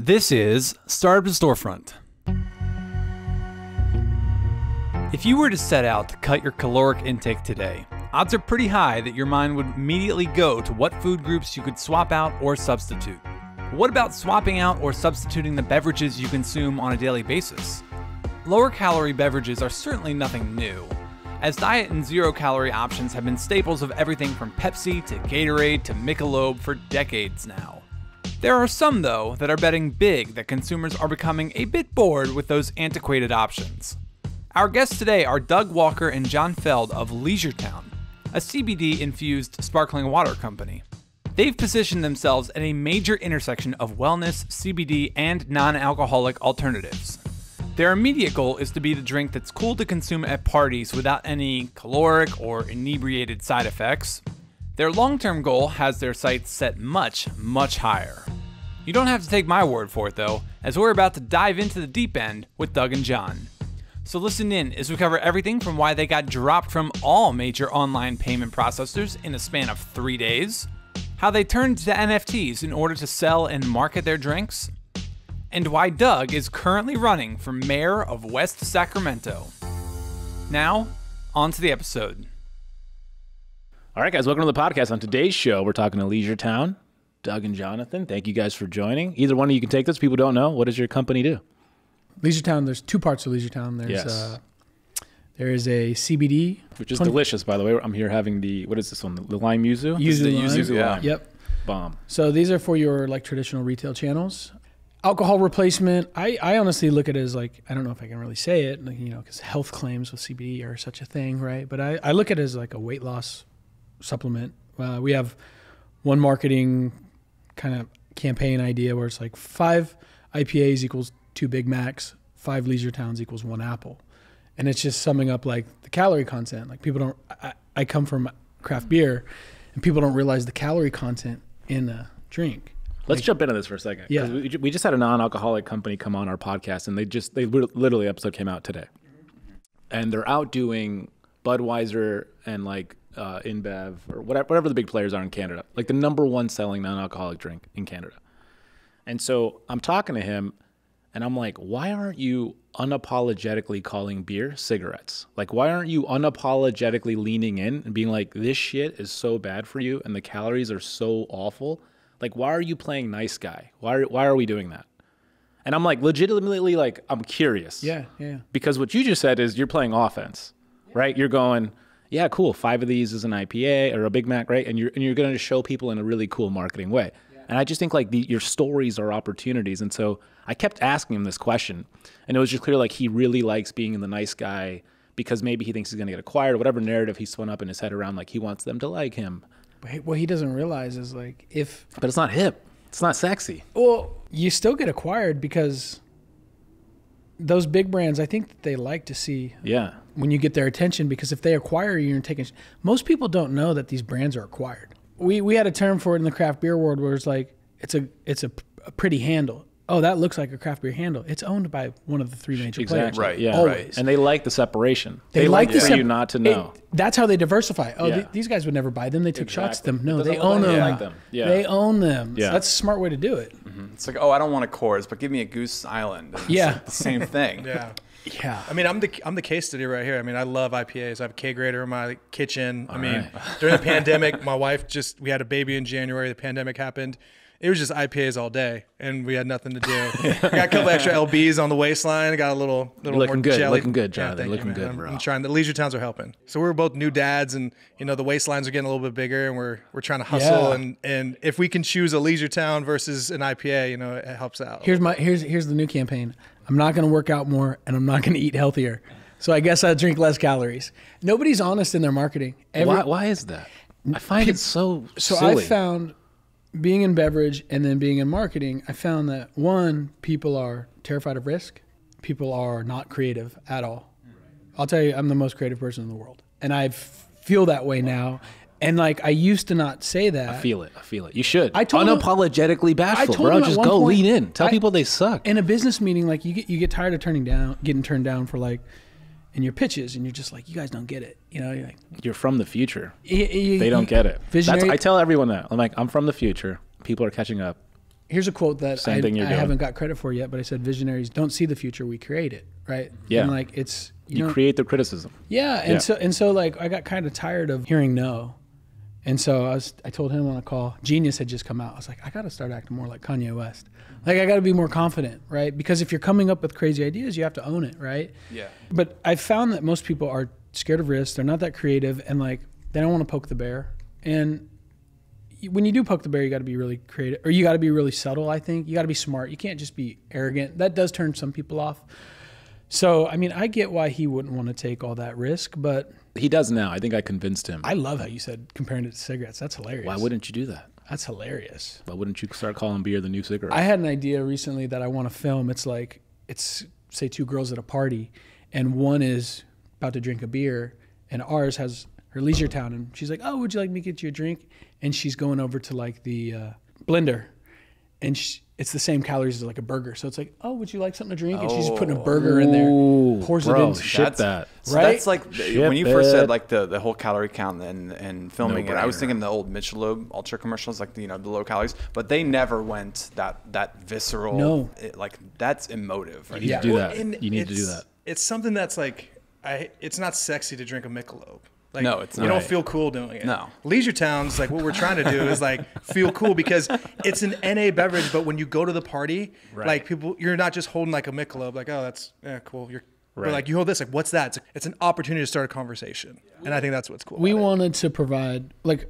This is Startup to Storefront. If you were to set out to cut your caloric intake today, odds are pretty high that your mind would immediately go to what food groups you could swap out or substitute. But what about swapping out or substituting the beverages you consume on a daily basis? Lower calorie beverages are certainly nothing new, as diet and zero calorie options have been staples of everything from Pepsi to Gatorade to Michelob for decades now. There are some, though, that are betting big that consumers are becoming a bit bored with those antiquated options. Our guests today are Doug Walker and Jon Feld of Leisuretown, a CBD-infused sparkling water company. They've positioned themselves at a major intersection of wellness, CBD, and non-alcoholic alternatives. Their immediate goal is to be the drink that's cool to consume at parties without any caloric or inebriated side effects. Their long-term goal has their sights set much, much higher. You don't have to take my word for it though, as we're about to dive into the deep end with Doug and Jon. So listen in as we cover everything from why they got dropped from all major online payment processors in a span of 3 days, how they turned to NFTs in order to sell and market their drinks, and why Doug is currently running for mayor of West Sacramento. Now, on to the episode. All right, guys, welcome to the podcast. On today's show, we're talking to Leisuretown, Doug and Jonathan. Thank you guys for joining. Either one of you can take this. People don't know. What does your company do? Leisuretown, there's two parts of Leisuretown. There's there is a CBD. Which is delicious, by the way. I'm here having the, what is this one? The lime yuzu? Yuzu lime. Yep. Bomb. So these are for your like traditional retail channels. Alcohol replacement. I honestly look at it as like, I don't know if I can really say it, like, you know, because health claims with CBD are such a thing, right? But I look at it as like a weight loss supplement. We have one marketing kind of campaign idea where it's like 5 IPAs equals 2 Big Macs, 5 Leisure Towns equals 1 apple. And it's just summing up like the calorie content. Like people don't, I come from craft beer and people don't realize the calorie content in a drink. Let's jump into this for a second. Yeah. We just had a non-alcoholic company come on our podcast and they literally episode came out today and they're out doing Budweiser and like InBev or whatever the big players are in Canada, like the #1 selling non-alcoholic drink in Canada. And so I'm talking to him and I'm like, why aren't you unapologetically calling beer cigarettes? Like, why aren't you unapologetically leaning in and being like, this shit is so bad for you and the calories are so awful? Like, why are you playing nice guy? Why are we doing that? And I'm like, legitimately, like, I'm curious. Yeah, yeah. Because what you just said is you're playing offense, right? You're going, yeah, cool. 5 of these is an IPA or a Big Mac, right? And you're going to show people in a really cool marketing way. Yeah. And I just think like your stories are opportunities. And so I kept asking him this question and it was just clear like he really likes being in the nice guy because maybe he thinks he's going to get acquired or whatever narrative he spun up in his head around like he wants them to like him. But what he doesn't realize is like if... But it's not hip. It's not sexy. Well, you still get acquired because those big brands, I think that they like to see... Yeah. When you get their attention, because if they acquire you and taking, most people don't know that these brands are acquired. We had a term for it in the craft beer world where it's like it's a pretty handle. Oh, that looks like a craft beer handle. It's owned by one of the 3 major players. Right. Yeah. Always. Right. And they like the separation. They like for you not to know. That's how they diversify. Oh, yeah. These guys would never buy them. They took shots at them. No, they own them. Like them. Yeah. They own them. Yeah. So that's a smart way to do it. Mm-hmm. It's like, oh, I don't want a Coors, but give me a Goose Island. It's like the same thing. Yeah. Yeah, I mean, I'm the case study right here. I mean, I love IPAs. I have a K-grader in my kitchen. I mean, during the pandemic, my wife we had a baby in January. The pandemic happened. It was just IPAs all day, and we had nothing to do. I got a couple extra LBs on the waistline. I got a little more good, jelly. Looking good, Jonathan. Yeah, looking good, bro. I'm trying. The leisure towns are helping. So we're both new dads, and you know the waistlines are getting a little bit bigger, and we're trying to hustle. Yeah. And if we can choose a leisure town versus an IPA, you know, it helps out. Here's the new campaign. I'm not going to work out more, and I'm not going to eat healthier. So I guess I'll drink less calories. Nobody's honest in their marketing. Why is that? I find it so silly. I found being in beverage and then being in marketing, I found that, one, people are terrified of risk. People are not creative at all. I'll tell you, I'm the most creative person in the world. And I feel that way now. And like, I used to not say that. I feel it. You should. I told unapologetically bashful, bro. Just go lean in. Tell people they suck. In a business meeting, like you get tired of getting turned down for like, in your pitches, and you're just like, you guys don't get it. You know, you're from the future. They don't get it. Visionary. I tell everyone that. I'm like, I'm from the future. People are catching up. Here's a quote that I haven't got credit for yet, but I said, visionaries don't see the future, we create it, right? Yeah. And like it's, you create the criticism. Yeah. And so like I got kind of tired of hearing no. And so I told him on a call, Genius had just come out. I was like, I got to start acting more like Kanye West. Like I got to be more confident, right? Because if you're coming up with crazy ideas, you have to own it, right? Yeah. But I found that most people are scared of risks. They're not that creative and like, they don't want to poke the bear. And when you do poke the bear, you got to be really creative, or you got to be really subtle, I think. You got to be smart. You can't just be arrogant. That does turn some people off. So, I mean, I get why he wouldn't want to take all that risk, but... He does now. I think I convinced him. I love how you said comparing it to cigarettes. That's hilarious. Why wouldn't you do that? That's hilarious. Why wouldn't you start calling beer the new cigarette? I had an idea recently that I want to film. It's like, it's, say, two girls at a party, and one is about to drink a beer, and ours has her Leisuretown, and she's like, oh, would you like me to get you a drink? And she's going over to like the blender, and it's the same calories as like a burger. So it's like, oh, would you like something to drink? And she's just putting a burger in there, pours it in. That's like when you first said like the whole calorie count and filming it. I was thinking the old Michelob Ultra commercials, like the low calories, but they never went that visceral. No, like that's emotive. Right? You need to do that. You need to do that. It's something that's like, it's not sexy to drink a Michelob. Like, no, it's not. You don't feel cool doing it. No. Leisuretown's like what we're trying to do is like feel cool because it's an NA beverage, but when you go to the party, like people, you're not just holding like a Michelob, like, oh, that's cool. You're but like you hold this, like what's that? It's an opportunity to start a conversation, and I think that's what's cool. We wanted to provide like,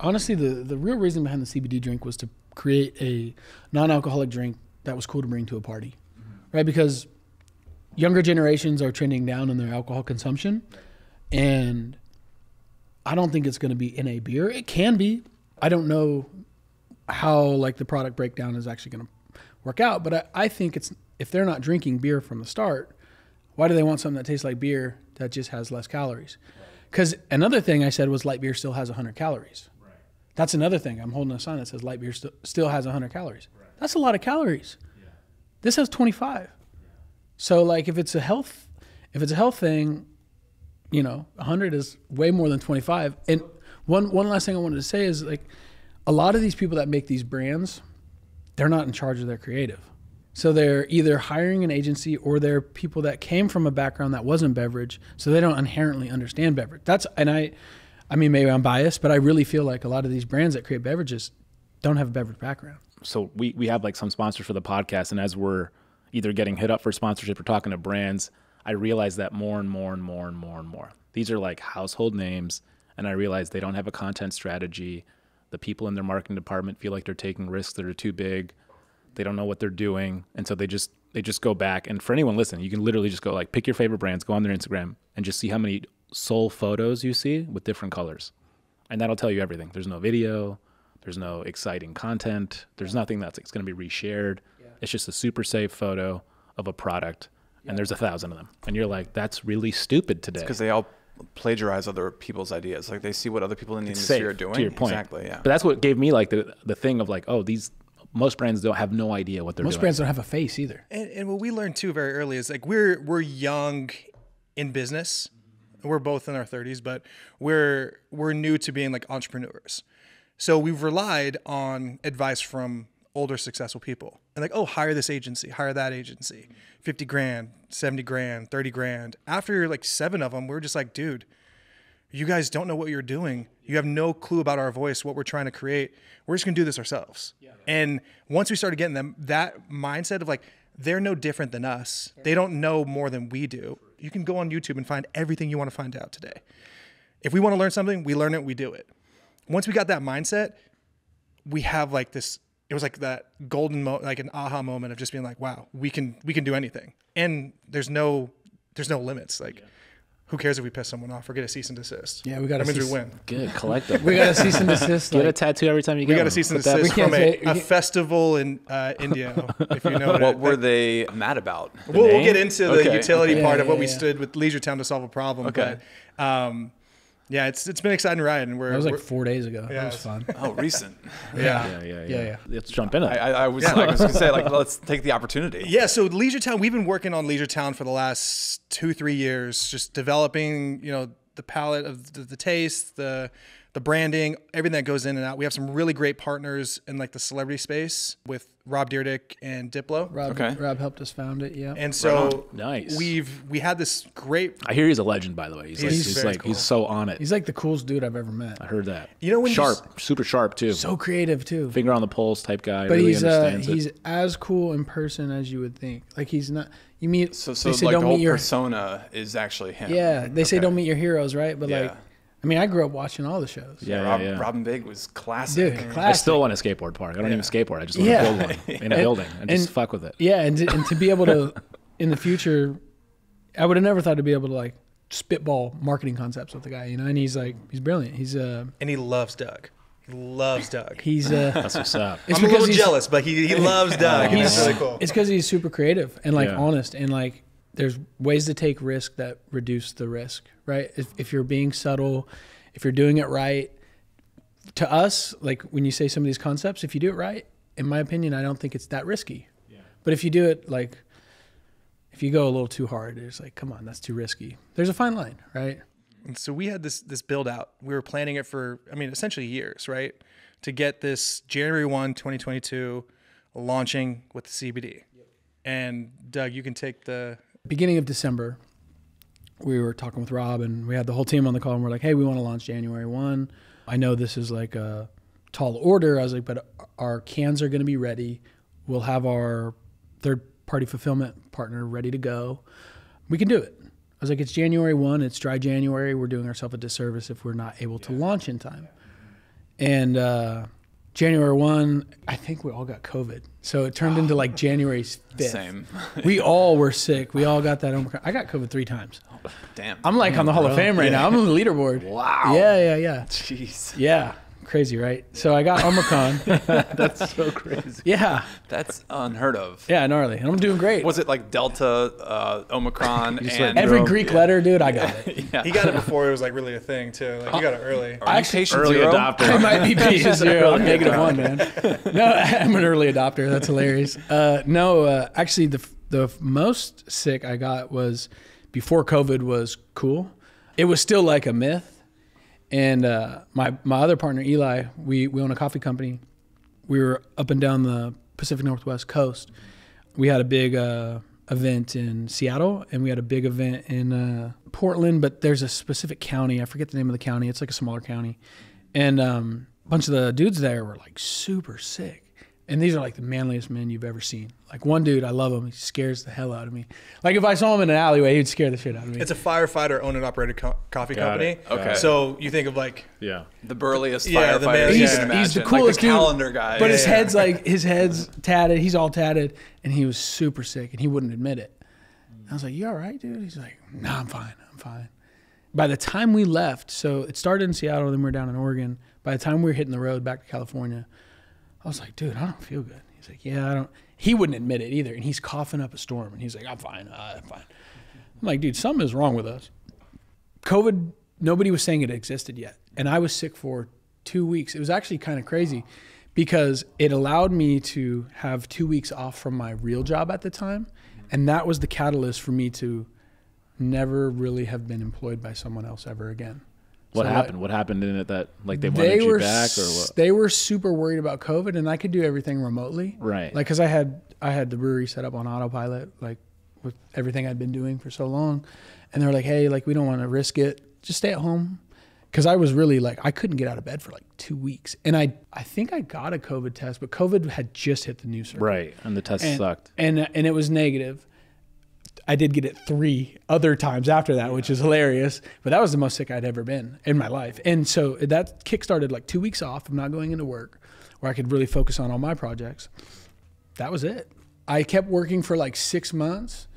honestly, the real reason behind the CBD drink was to create a non-alcoholic drink that was cool to bring to a party, right? Because younger generations are trending down in their alcohol consumption. And I don't think it's going to be in a beer. It can be. I don't know how like the product breakdown is actually going to work out, but I think it's, if they're not drinking beer from the start, why do they want something that tastes like beer that just has less calories? Because another thing I said was light beer still has 100 calories. Right. That's another thing. I'm holding a sign that says light beer still has 100 calories. Right. That's a lot of calories. Yeah. This has 25. Yeah. So like if it's a health thing, 100 is way more than 25. And one last thing I wanted to say is like, a lot of these people that make these brands, they're not in charge of their creative. So they're either hiring an agency or they're people that came from a background that wasn't beverage. So they don't inherently understand beverage. I mean, maybe I'm biased, but I really feel like a lot of these brands that create beverages don't have a beverage background. So we have like some sponsors for the podcast. And as we're either getting hit up for sponsorship or talking to brands, I realize that more and more. These are like household names, and I realize they don't have a content strategy. The people in their marketing department feel like they're taking risks that are too big. They don't know what they're doing, and so they just go back. And for anyone listening, you can literally just go like pick your favorite brands, go on their Instagram, and just see how many soul photos you see with different colors, and that'll tell you everything. There's no video, there's no exciting content, there's nothing it's going to be reshared. Yeah. It's just a super safe photo of a product. And there's 1,000 of them. And you're like, that's really stupid today. It's because they all plagiarize other people's ideas. Like they see what other people in the industry are doing. To your point. Exactly, yeah. But that's what gave me like the thing of like, oh, most brands don't have no idea what they're doing. Most brands don't have a face either. And what we learned too very early is like we're young in business. We're both in our 30s, but we're new to being like entrepreneurs. So we've relied on advice from older successful people and like, oh, hire this agency, hire that agency, 50 grand, 70 grand, 30 grand. After like 7 of them, we're just like, dude, you guys don't know what you're doing. You have no clue about our voice, what we're trying to create. We're just gonna do this ourselves. Yeah. And once we started getting them, that mindset of like, they're no different than us. They don't know more than we do. You can go on YouTube and find everything you want to find out today. If we want to learn something, we learn it, we do it. Once we got that mindset, we have like this, it was like that golden moment, like an aha moment of just being like, wow, we can do anything. And there's no limits. Like, who cares if we piss someone off or get a cease and desist? Yeah, we got to cease. That means we win. Good, collective. We got to cease and desist. Like, get a tattoo every time you get one. We got to cease and desist from a festival in India, if you know. What were they mad about? We'll get into the utility part of what we stood with Leisuretown to solve a problem. Okay. But, yeah, it's been an exciting ride, and we're. That was like 4 days ago. Yeah, that was fun. Oh, recent. Yeah. Let's jump in. I was gonna say like let's take the opportunity. Yeah, so Leisuretown, we've been working on Leisuretown for the last 2-3 years, just developing the palette of the taste, the the branding, everything that goes in and out. We have some really great partners in like the celebrity space with Rob Dyrdek and Diplo. Rob helped us found it, yeah. And so we had this great. I hear he's a legend, by the way. He's so on it. He's like the coolest dude I've ever met. I heard that. You know, when sharp, super sharp too. So creative too. Finger on the pulse type guy. But really he's as cool in person as you would think. Like he's not. You meet. So they say, like, don't the whole meet your persona is actually him. Yeah, they say don't meet your heroes, right? But like. I mean, I grew up watching all the shows. Yeah, Robin Big was classic. Dude, classic. I still want a skateboard park. I don't even skateboard. I just want to build one in a building and just fuck with it. Yeah, and to be able to, in the future, I would have never thought to be able to like spitball marketing concepts with the guy, you know. And he's like, he's brilliant. He's and he loves Doug. He loves Doug. He's that's what's up. I'm a little jealous, but he loves Doug. He's really cool. It's because he's super creative and like honest and like. There's ways to take risk that reduce the risk, right? If you're being subtle, if you're doing it right, to us, like when you say some of these concepts, if you do it right, in my opinion, I don't think it's that risky. Yeah. But if you do it like, if you go a little too hard, it's like, come on, that's too risky. There's a fine line, right? And so we had this build out. We were planning it for, I mean, essentially years, right? To get this January 1, 2022 launching with the CBD. Yep. And Doug, you can take the... Beginning of December, we were talking with Rob and we had the whole team on the call and we're like, hey, we want to launch January 1. I know this is like a tall order. I was like, but our cans are going to be ready. We'll have our third-party fulfillment partner ready to go. We can do it. I was like, it's January 1. It's dry January. We're doing ourselves a disservice if we're not able to launch in time. And January 1, I think we all got COVID. So it turned into like January 5th. Same. We all were sick. We all got that Omicron. I got COVID 3 times. Oh, damn. I'm like on the Hall of Fame right now. I'm on the leaderboard. Wow. Yeah. Jeez. Yeah. Crazy, right? So I got Omicron. That's so crazy. Yeah. That's unheard of. Yeah, gnarly. And I'm doing great. Was it like Delta, Omicron? And every Greek letter, dude, I got it. Yeah. He got it before it was like really a thing too. Like you got it early. Are you patient early zero? Adopter? I might be patient zero. I'm -1, man. No, I'm an early adopter. That's hilarious. Actually the most sick I got was before COVID was cool. It was still like a myth. And my other partner, Eli, we own a coffee company. We were up and down the Pacific Northwest coast. We had a big event in Seattle, and we had a big event in Portland, but there's a specific county. I forget the name of the county. It's like a smaller county. And a bunch of the dudes there were like super sick. And these are like the manliest men you've ever seen. Like one dude, I love him. He scares the hell out of me. Like if I saw him in an alleyway, he'd scare the shit out of me. It's a firefighter owned and operated coffee company. Okay. So you think of like the burliest firefighter. He's the coolest dude. Like the calendar guy. But his head's like tatted. He's all tatted, and he was super sick, and he wouldn't admit it. And I was like, "You all right, dude?" He's like, "No, I'm fine. I'm fine." By the time we left, so it started in Seattle, then we were down in Oregon. By the time we were hitting the road back to California, I was like, dude, I don't feel good. He's like, yeah, I don't. He wouldn't admit it either. And he's coughing up a storm. And he's like, I'm fine. I'm fine. I'm like, dude, something is wrong with us. COVID, nobody was saying it existed yet. And I was sick for 2 weeks. It was actually kind of crazy because it allowed me to have 2 weeks off from my real job at the time. And that was the catalyst for me to never really have been employed by someone else ever again. What happened? What happened in it that like they wanted you back or what? They were super worried about COVID, and I could do everything remotely. Right. Like, cause I had the brewery set up on autopilot, like with everything I'd been doing for so long, and they were like, hey, like we don't want to risk it. Just stay at home. Cause I was really like I couldn't get out of bed for like 2 weeks, and I think I got a COVID test, but COVID had just hit the news circuit. Right, and the test sucked. And it was negative. I did get it 3 other times after that, which is hilarious. But that was the most sick I'd ever been in my life. And so that kickstarted like 2 weeks off of not going into work where I could really focus on all my projects. That was it. I kept working for like 6 months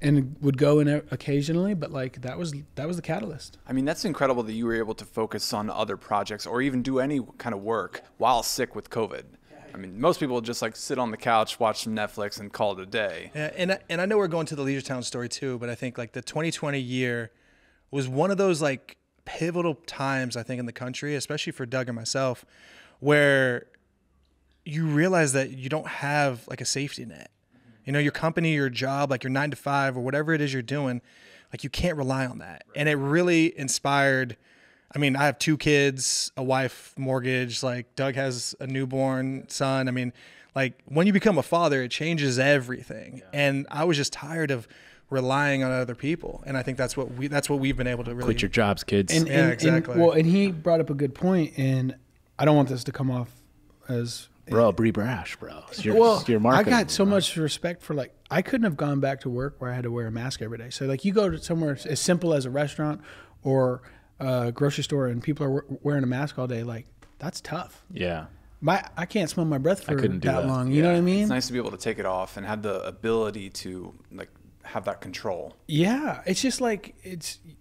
and would go in occasionally, but like that was the catalyst. I mean, that's incredible that you were able to focus on other projects or even do any kind of work while sick with COVID. I mean, most people just like sit on the couch, watch some Netflix, and call it a day. Yeah, and I know we're going to the Leisuretown story too, but I think like the 2020 year was one of those like pivotal times I think in the country, especially for Doug and myself, where you realize that you don't have like a safety net. You know, your company, your job, like your 9 to 5 or whatever it is you're doing, like you can't rely on that. And it really inspired I mean, I have two kids, a wife, mortgage, like Doug has a newborn son. I mean, like when you become a father, it changes everything. Yeah. And I was just tired of relying on other people. And I think that's what we've been able to really quit your jobs, kids. And, exactly. And, well, and he brought up a good point, and I don't want this to come off as Brie Brash, bro. It's your marketing. I got so much respect for, like, I couldn't have gone back to work where I had to wear a mask every day. So like you go to somewhere as simple as a restaurant or a grocery store and people are wearing a mask all day. Like that's tough. Yeah. I can't smell my breath for that long. You know what I mean? It's nice to be able to take it off and have the ability to like have that control. Yeah. It's just like,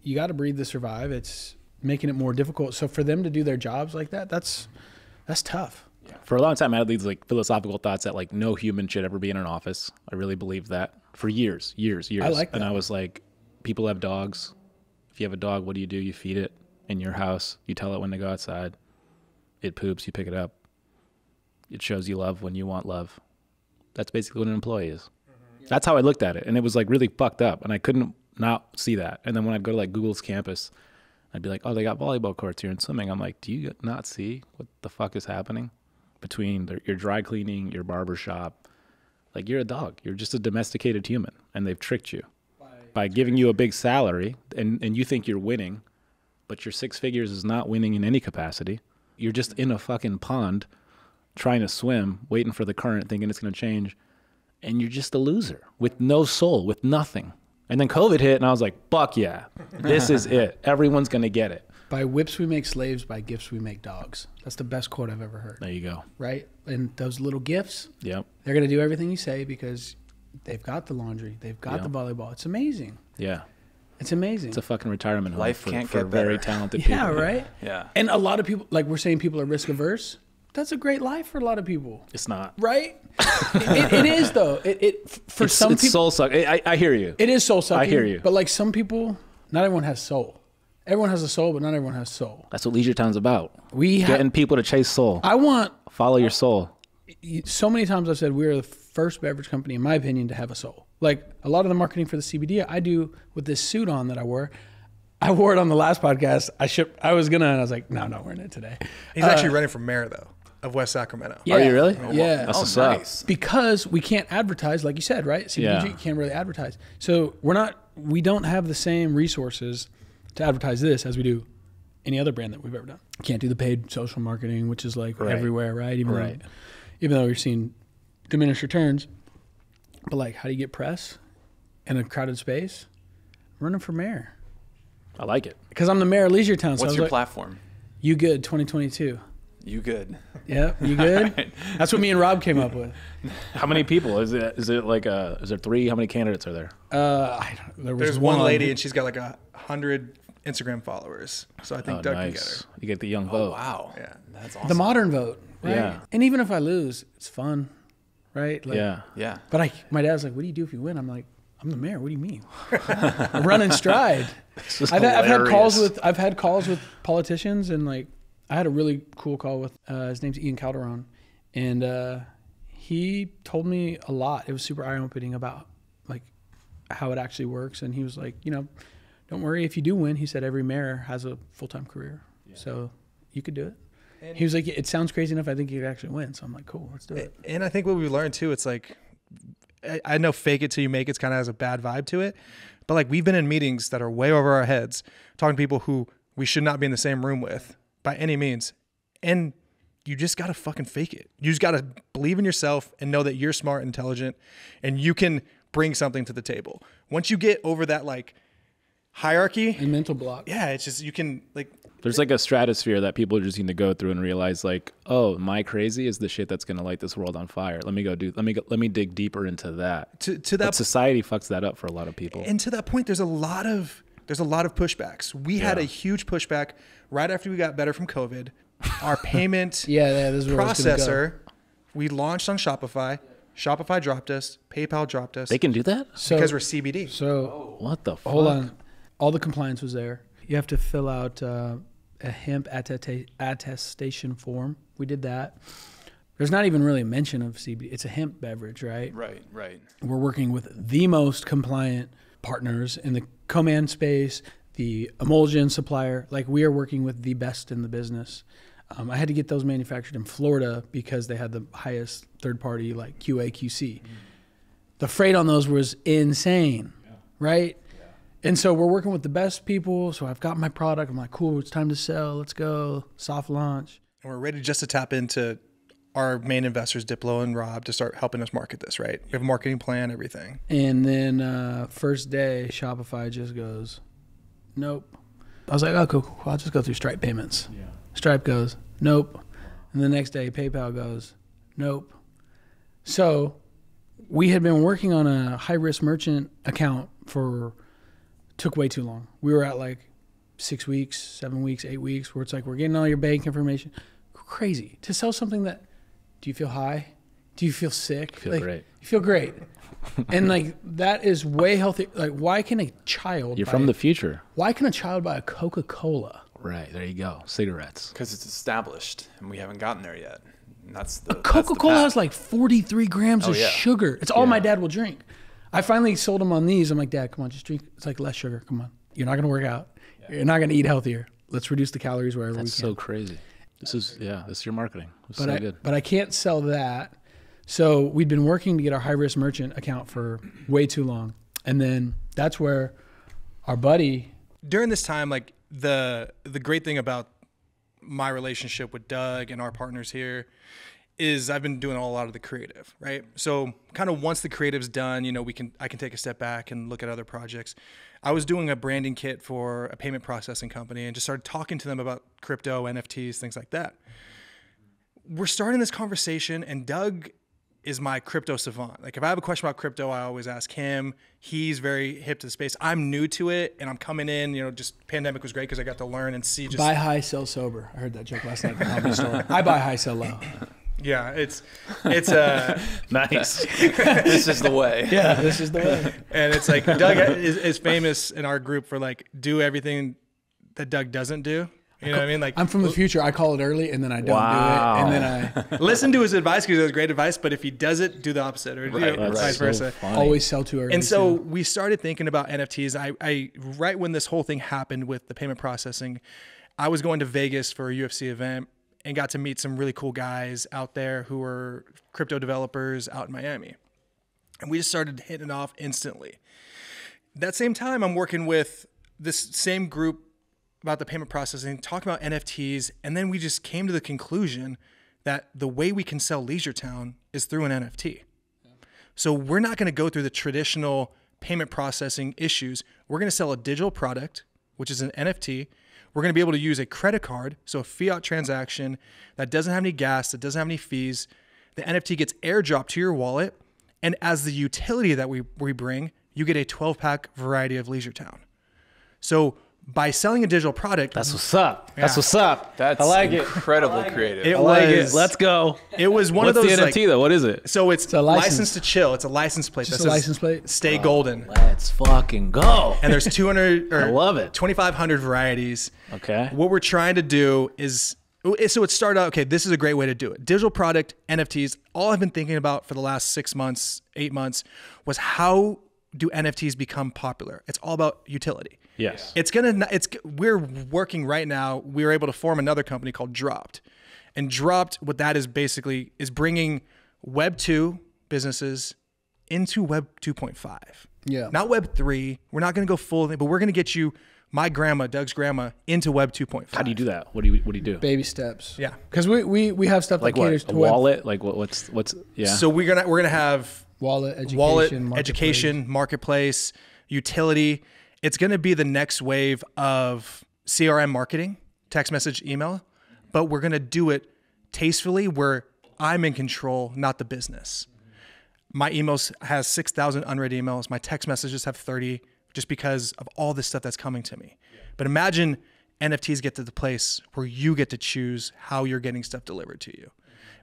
you got to breathe to survive. It's making it more difficult. So for them to do their jobs like that, that's tough. Yeah. For a long time, I had these like philosophical thoughts that like no human should ever be in an office. I really believed that for years. I like that. And I was like, people have dogs. If you have a dog, what do? You feed it in your house. You tell it when to go outside. It poops. You pick it up. It shows you love when you want love. That's basically what an employee is. Mm-hmm. Yeah. That's how I looked at it. And it was like really fucked up. And I couldn't not see that. And then when I'd go to like Google's campus, I'd be like, oh, they got volleyball courts here and swimming. I'm like, do you not see what the fuck is happening? Between your dry cleaning, your barber shop, like you're a dog. You're just a domesticated human, and they've tricked you by giving you a big salary, and you think you're winning, but your 6 figures is not winning in any capacity. You're just in a fucking pond trying to swim, waiting for the current, thinking it's going to change, and you're just a loser with no soul, with nothing. And then COVID hit, and I was like, fuck yeah, this is it. Everyone's going to get it. By whips we make slaves, by gifts we make dogs. That's the best quote I've ever heard. There you go. Right? And those little gifts, yep, they're going to do everything you say because they've got the laundry. They've got the volleyball. It's amazing. Yeah. It's amazing. It's a fucking retirement home for very talented people. Yeah, right? Yeah. And a lot of people, like we're saying people are risk averse. That's a great life for a lot of people. It's not. Right? it is, though. For some people. It's soul suck. I hear you. It is soul sucking. I hear you. But like some people, not everyone has soul. Everyone has a soul, but not everyone has soul. That's what Leisure Town's about. Getting people to chase soul. Follow your soul. So many times I've said we're the first beverage company, in my opinion, to have a soul. Like a lot of the marketing for the CBD I do with this suit on that I wore. I wore it on the last podcast. I was gonna, and I was like, no, I'm not wearing it today. He's actually running for mayor though of West Sacramento. Yeah. Are you really? Oh, yeah. That's what's up. Because we can't advertise, like you said, right? CBD, you can't really advertise. So we don't have the same resources to advertise this as we do any other brand that we've ever done. Can't do the paid social marketing, which is like everywhere, right? Even though we're seeing diminished returns. But like, how do you get press in a crowded space? I'm running for mayor. I like it. Because I'm the mayor of Leisure Town. What's your platform? You Good 2022. You Good. Yep, You Good. Right. That's what me and Rob came up with. How many people is it? Is it like is there 3? How many candidates are there? I don't know. There's one lady and she's got like 100 Instagram followers. So I think Doug can get her. You get the young vote. Wow. Yeah. That's awesome. The modern vote. Right? Yeah. And even if I lose, it's fun. Right? Like, yeah. But my dad's like, what do you do if you win? I'm like, I'm the mayor. What do you mean? I'm running stride. I've had calls with politicians, and like I had a really cool call with his name's Ian Calderon, and he told me a lot. It was super eye-opening about like how it actually works. And he was like, don't worry if you do win. He said every mayor has a full-time career, so you could do it. And he was like, it sounds crazy enough. I think you could actually win. So I'm like, cool, let's do it. And I think what we learned too, it's like, I know fake it till you make it kind of has a bad vibe to it, but like we've been in meetings that are way over our heads, talking to people who we should not be in the same room with by any means. And you just got to fucking fake it. You just got to believe in yourself and know that you're smart, intelligent, and you can bring something to the table. Once you get over that, like, hierarchy and mental block, it's just you can, like, there's like a stratosphere that people just need to go through and realize, like, oh, my crazy is the shit that's going to light this world on fire. Let me dig deeper into that. But society fucks that up for a lot of people. And to that point, there's a lot of pushbacks. We had a huge pushback right after we got better from COVID. Our payment this is processor go. We launched on Shopify. Shopify dropped us. PayPal dropped us. They can do that because we're CBD. So what the fuck? Hold on. All the compliance was there. You have to fill out a hemp attestation form. We did that. There's not even really a mention of CBD. It's a hemp beverage, right? Right. We're working with the most compliant partners in the co-man space, the emulsion supplier. Like, we are working with the best in the business. I had to get those manufactured in Florida because they had the highest third party, like QA, QC. Mm. The freight on those was insane, yeah. Right? Yeah. And so we're working with the best people. So I've got my product. I'm like, cool, it's time to sell. Let's go. Soft launch. And we're ready just to tap into our main investors, Diplo and Rob, to start helping us market this, right? We have a marketing plan, everything. And then first day, Shopify just goes, nope. I was like, oh, cool. I'll just go through Stripe payments. Yeah. Stripe goes, nope. And the next day, PayPal goes, nope. So we had been working on a high-risk merchant account for, took way too long. We were at like 6 weeks, 7 weeks, 8 weeks, where it's like, we're getting all your bank information. Crazy. To sell something that, do you feel high? Do you feel sick? I feel like, great. You feel great. And like, that is way healthy. Like, why can a child— You're from the future. Why can a child buy a Coca-Cola? Right, there you go. Cigarettes. Because it's established, and we haven't gotten there yet. And that's the Coca-Cola has like 43 grams of sugar. It's all my dad will drink. I finally sold him on these. I'm like, Dad, come on, just drink. It's like less sugar. Come on. You're not going to work out. Yeah. You're not going to eat healthier. Let's reduce the calories wherever we can. That's so crazy. This is, yeah, this is your marketing. It's so good. But I can't sell that. So we'd been working to get our high-risk merchant account for way too long. And then that's where our buddy... During this time, like, the great thing about my relationship with Doug and our partners here is I've been doing a lot of the creative, right? So kind of once the creative's done, you know, I can take a step back and look at other projects. I was doing a branding kit for a payment processing company and just started talking to them about crypto, NFTs, things like that. We're starting this conversation, and Doug is my crypto savant. Like, if I have a question about crypto, I always ask him. He's very hip to the space. I'm new to it, and I'm coming in, you know, just pandemic was great because I got to learn and see. Just buy high, sell sober. I heard that joke last night at the hobby store. I buy high, sell low. Yeah, it's nice. This is the way. Yeah, this is the way. And it's like, Doug is famous in our group for like, do everything that Doug doesn't do. You know what I mean? Like, I'm from the future. I call it early, and then I don't do it, and then I listen to his advice because it was great advice. But if he does it, do the opposite, or vice versa. So always sell too early. And so we started thinking about NFTs. I right when this whole thing happened with the payment processing, I was going to Vegas for a UFC event and got to meet some really cool guys out there who were crypto developers out in Miami, and we just started hitting it off instantly. That same time, I'm working with this same group about the payment processing, talking about NFTs, and then we just came to the conclusion that the way we can sell Leisuretown is through an NFT. Yeah. So we're not going to go through the traditional payment processing issues. We're going to sell a digital product, which is an NFT. We're going to be able to use a credit card, so a fiat transaction that doesn't have any gas, that doesn't have any fees. The NFT gets airdropped to your wallet, and as the utility that we bring, you get a 12-pack variety of Leisuretown. So by selling a digital product. That's what's up. Yeah. That's what's up. That's incredible creative. It was. Let's go. It was one of those. What's the NFT though? What is it? So it's a license to chill. It's a license plate. That's a license plate. Stay golden. Let's fucking go. And there's 200 or I love it. 2,500 varieties. Okay. What we're trying to do is, so it started out, okay, this is a great way to do it. Digital product, NFTs. All I've been thinking about for the last 6 months, 8 months was, how do NFTs become popular? It's all about utility. Yes. We're working right now. We were able to form another company called Dropped. And Dropped, what that is basically, is bringing Web 2 businesses into Web 2.5. Yeah. Not Web 3. We're not going to go full, but we're going to get you, my grandma, Doug's grandma, into Web 2.5. How do you do that? What do you do? Baby steps. Yeah. Because we have stuff like that caters to wallet. Like what's yeah. So we're gonna have wallet education, marketplace, utility. It's going to be the next wave of CRM marketing, text message, email, but we're going to do it tastefully where I'm in control, not the business. My emails has 6,000 unread emails. My text messages have 30, just because of all this stuff that's coming to me. But imagine NFTs get to the place where you get to choose how you're getting stuff delivered to you.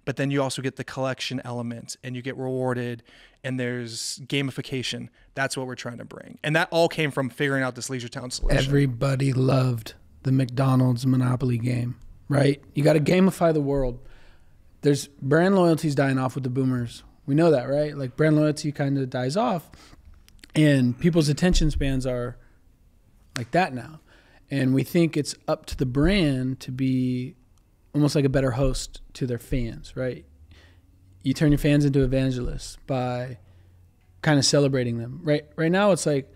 But then you also get the collection element, and you get rewarded, and there's gamification. That's what we're trying to bring. And that all came from figuring out this Leisuretown solution. Everybody loved the McDonald's Monopoly game, right? You got to gamify the world. There's brand loyalty's dying off with the boomers. We know that, right? Like, brand loyalty kind of dies off, and people's attention spans are like that now. And we think it's up to the brand to be almost like a better host to their fans, right? You turn your fans into evangelists by kind of celebrating them. Right now it's like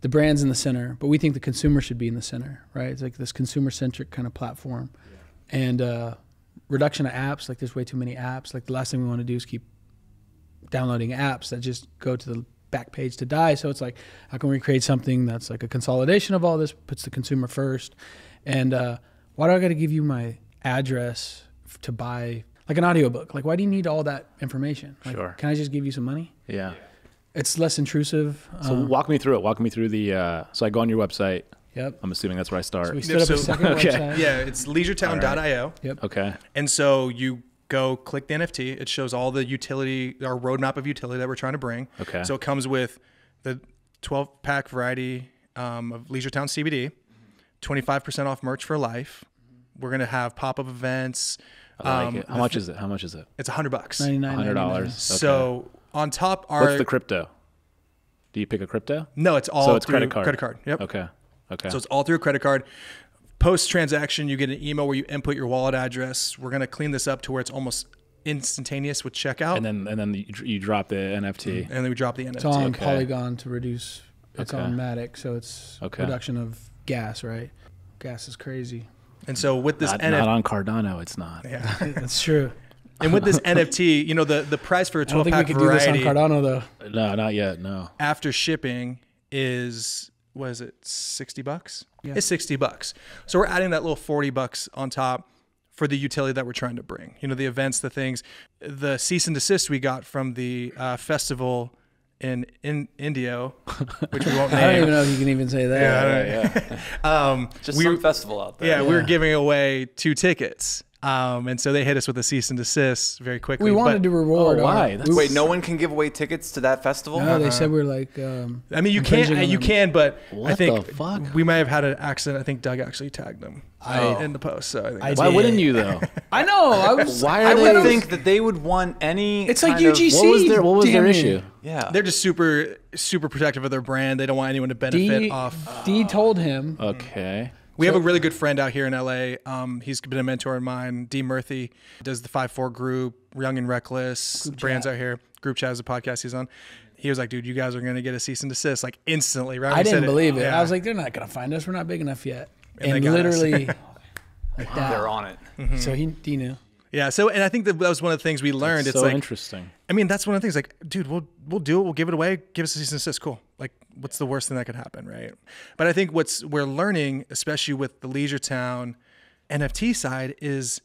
the brand's in the center, but we think the consumer should be in the center, right? It's like this consumer-centric kind of platform. Yeah. And reduction of apps, like there's way too many apps. Like the last thing we want to do is keep downloading apps that just go to the back page to die. So it's like, how can we create something that's like a consolidation of all this, puts the consumer first? And why do I got to give you my address to buy like an audiobook? Like, why do you need all that information? Like, sure. Can I just give you some money? Yeah. It's less intrusive. So walk me through it. Walk me through the, so I go on your website. Yep. I'm assuming that's where I start. So we set up a second website. Yeah, it's leisuretown.io. Right. Yep. Okay. And so you go click the NFT. It shows all the utility, our roadmap of utility that we're trying to bring. Okay. So it comes with the 12-pack variety of Leisuretown CBD, 25% off merch for life. We're going to have pop-up events. I like it. How much is it? How much is it? It's $100. $99. So on top are... What's the crypto? Do you pick a crypto? No, it's all it's credit card. Credit card. Yep. Okay. Okay. So it's all through a credit card. Post transaction, you get an email where you input your wallet address. We're going to clean this up to where it's almost instantaneous with checkout. And then you drop the NFT. And then we drop the NFT. It's on Polygon to reduce. It's on Matic, so it's reduction of gas, right? Gas is crazy. And so with this NFT. Not on Cardano, it's not. Yeah, that's true. And with this NFT, you know, the price for a 12-pack variety. I don't think we can do this on Cardano, though. No, not yet, no. After shipping is... What is it, $60? Yeah. It's $60. So we're adding that little $40 on top for the utility that we're trying to bring. You know, the events, the things, the cease and desist we got from the festival in Indio, which we won't name. I don't even know if you can even say that. Yeah, right, yeah. Just some festival out there. Yeah, yeah, we were giving away 2 tickets. And so they hit us with a cease and desist very quickly. We wanted to reward. Oh, why? Wait, no one can give away tickets to that festival? No, they said we're like... I mean, you can, but I think we might have had an accident. I think Doug actually tagged them in the post. So I think why wouldn't you, though? I know. I would think that they would want any... It's like UGC. What was their issue? Yeah. They're just super, super protective of their brand. They don't want anyone to benefit off... D told him. Okay. We have a really good friend out here in LA. He's been a mentor of mine. D. Murthy does the 5-4 group, Young and Reckless, brands out here. Group Chat is a podcast he's on. He was like, dude, you guys are going to get a cease and desist like instantly. Right? I didn't believe it. Yeah. I was like, they're not going to find us. We're not big enough yet. And literally, like that. They're on it. Mm-hmm. So he knew. Yeah. So, and I think that was one of the things we learned. It's so like, interesting. I mean, that's one of the things like, dude, we'll do it. We'll give it away. Give us a cease and desist. Cool. Like, what's the worst thing that could happen, right? But I think we're learning, especially with the Leisuretown NFT side, is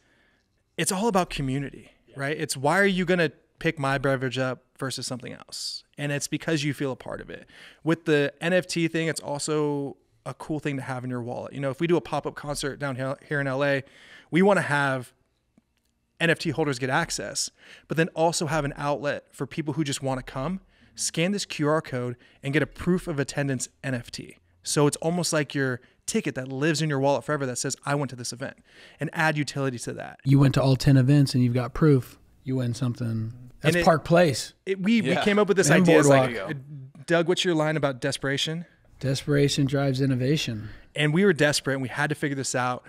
it's all about community, right? It's why are you going to pick my beverage up versus something else? And it's because you feel a part of it. With the NFT thing, it's also a cool thing to have in your wallet. You know, if we do a pop-up concert down here in LA, we want to have NFT holders get access, but then also have an outlet for people who just want to come, scan this QR code, and get a proof of attendance NFT. So it's almost like your ticket that lives in your wallet forever that says, I went to this event, and add utility to that. You went to all 10 events and you've got proof. You win something. That's Park Place. We came up with this idea. Like, Doug, what's your line about desperation? Desperation drives innovation. And we were desperate and we had to figure this out.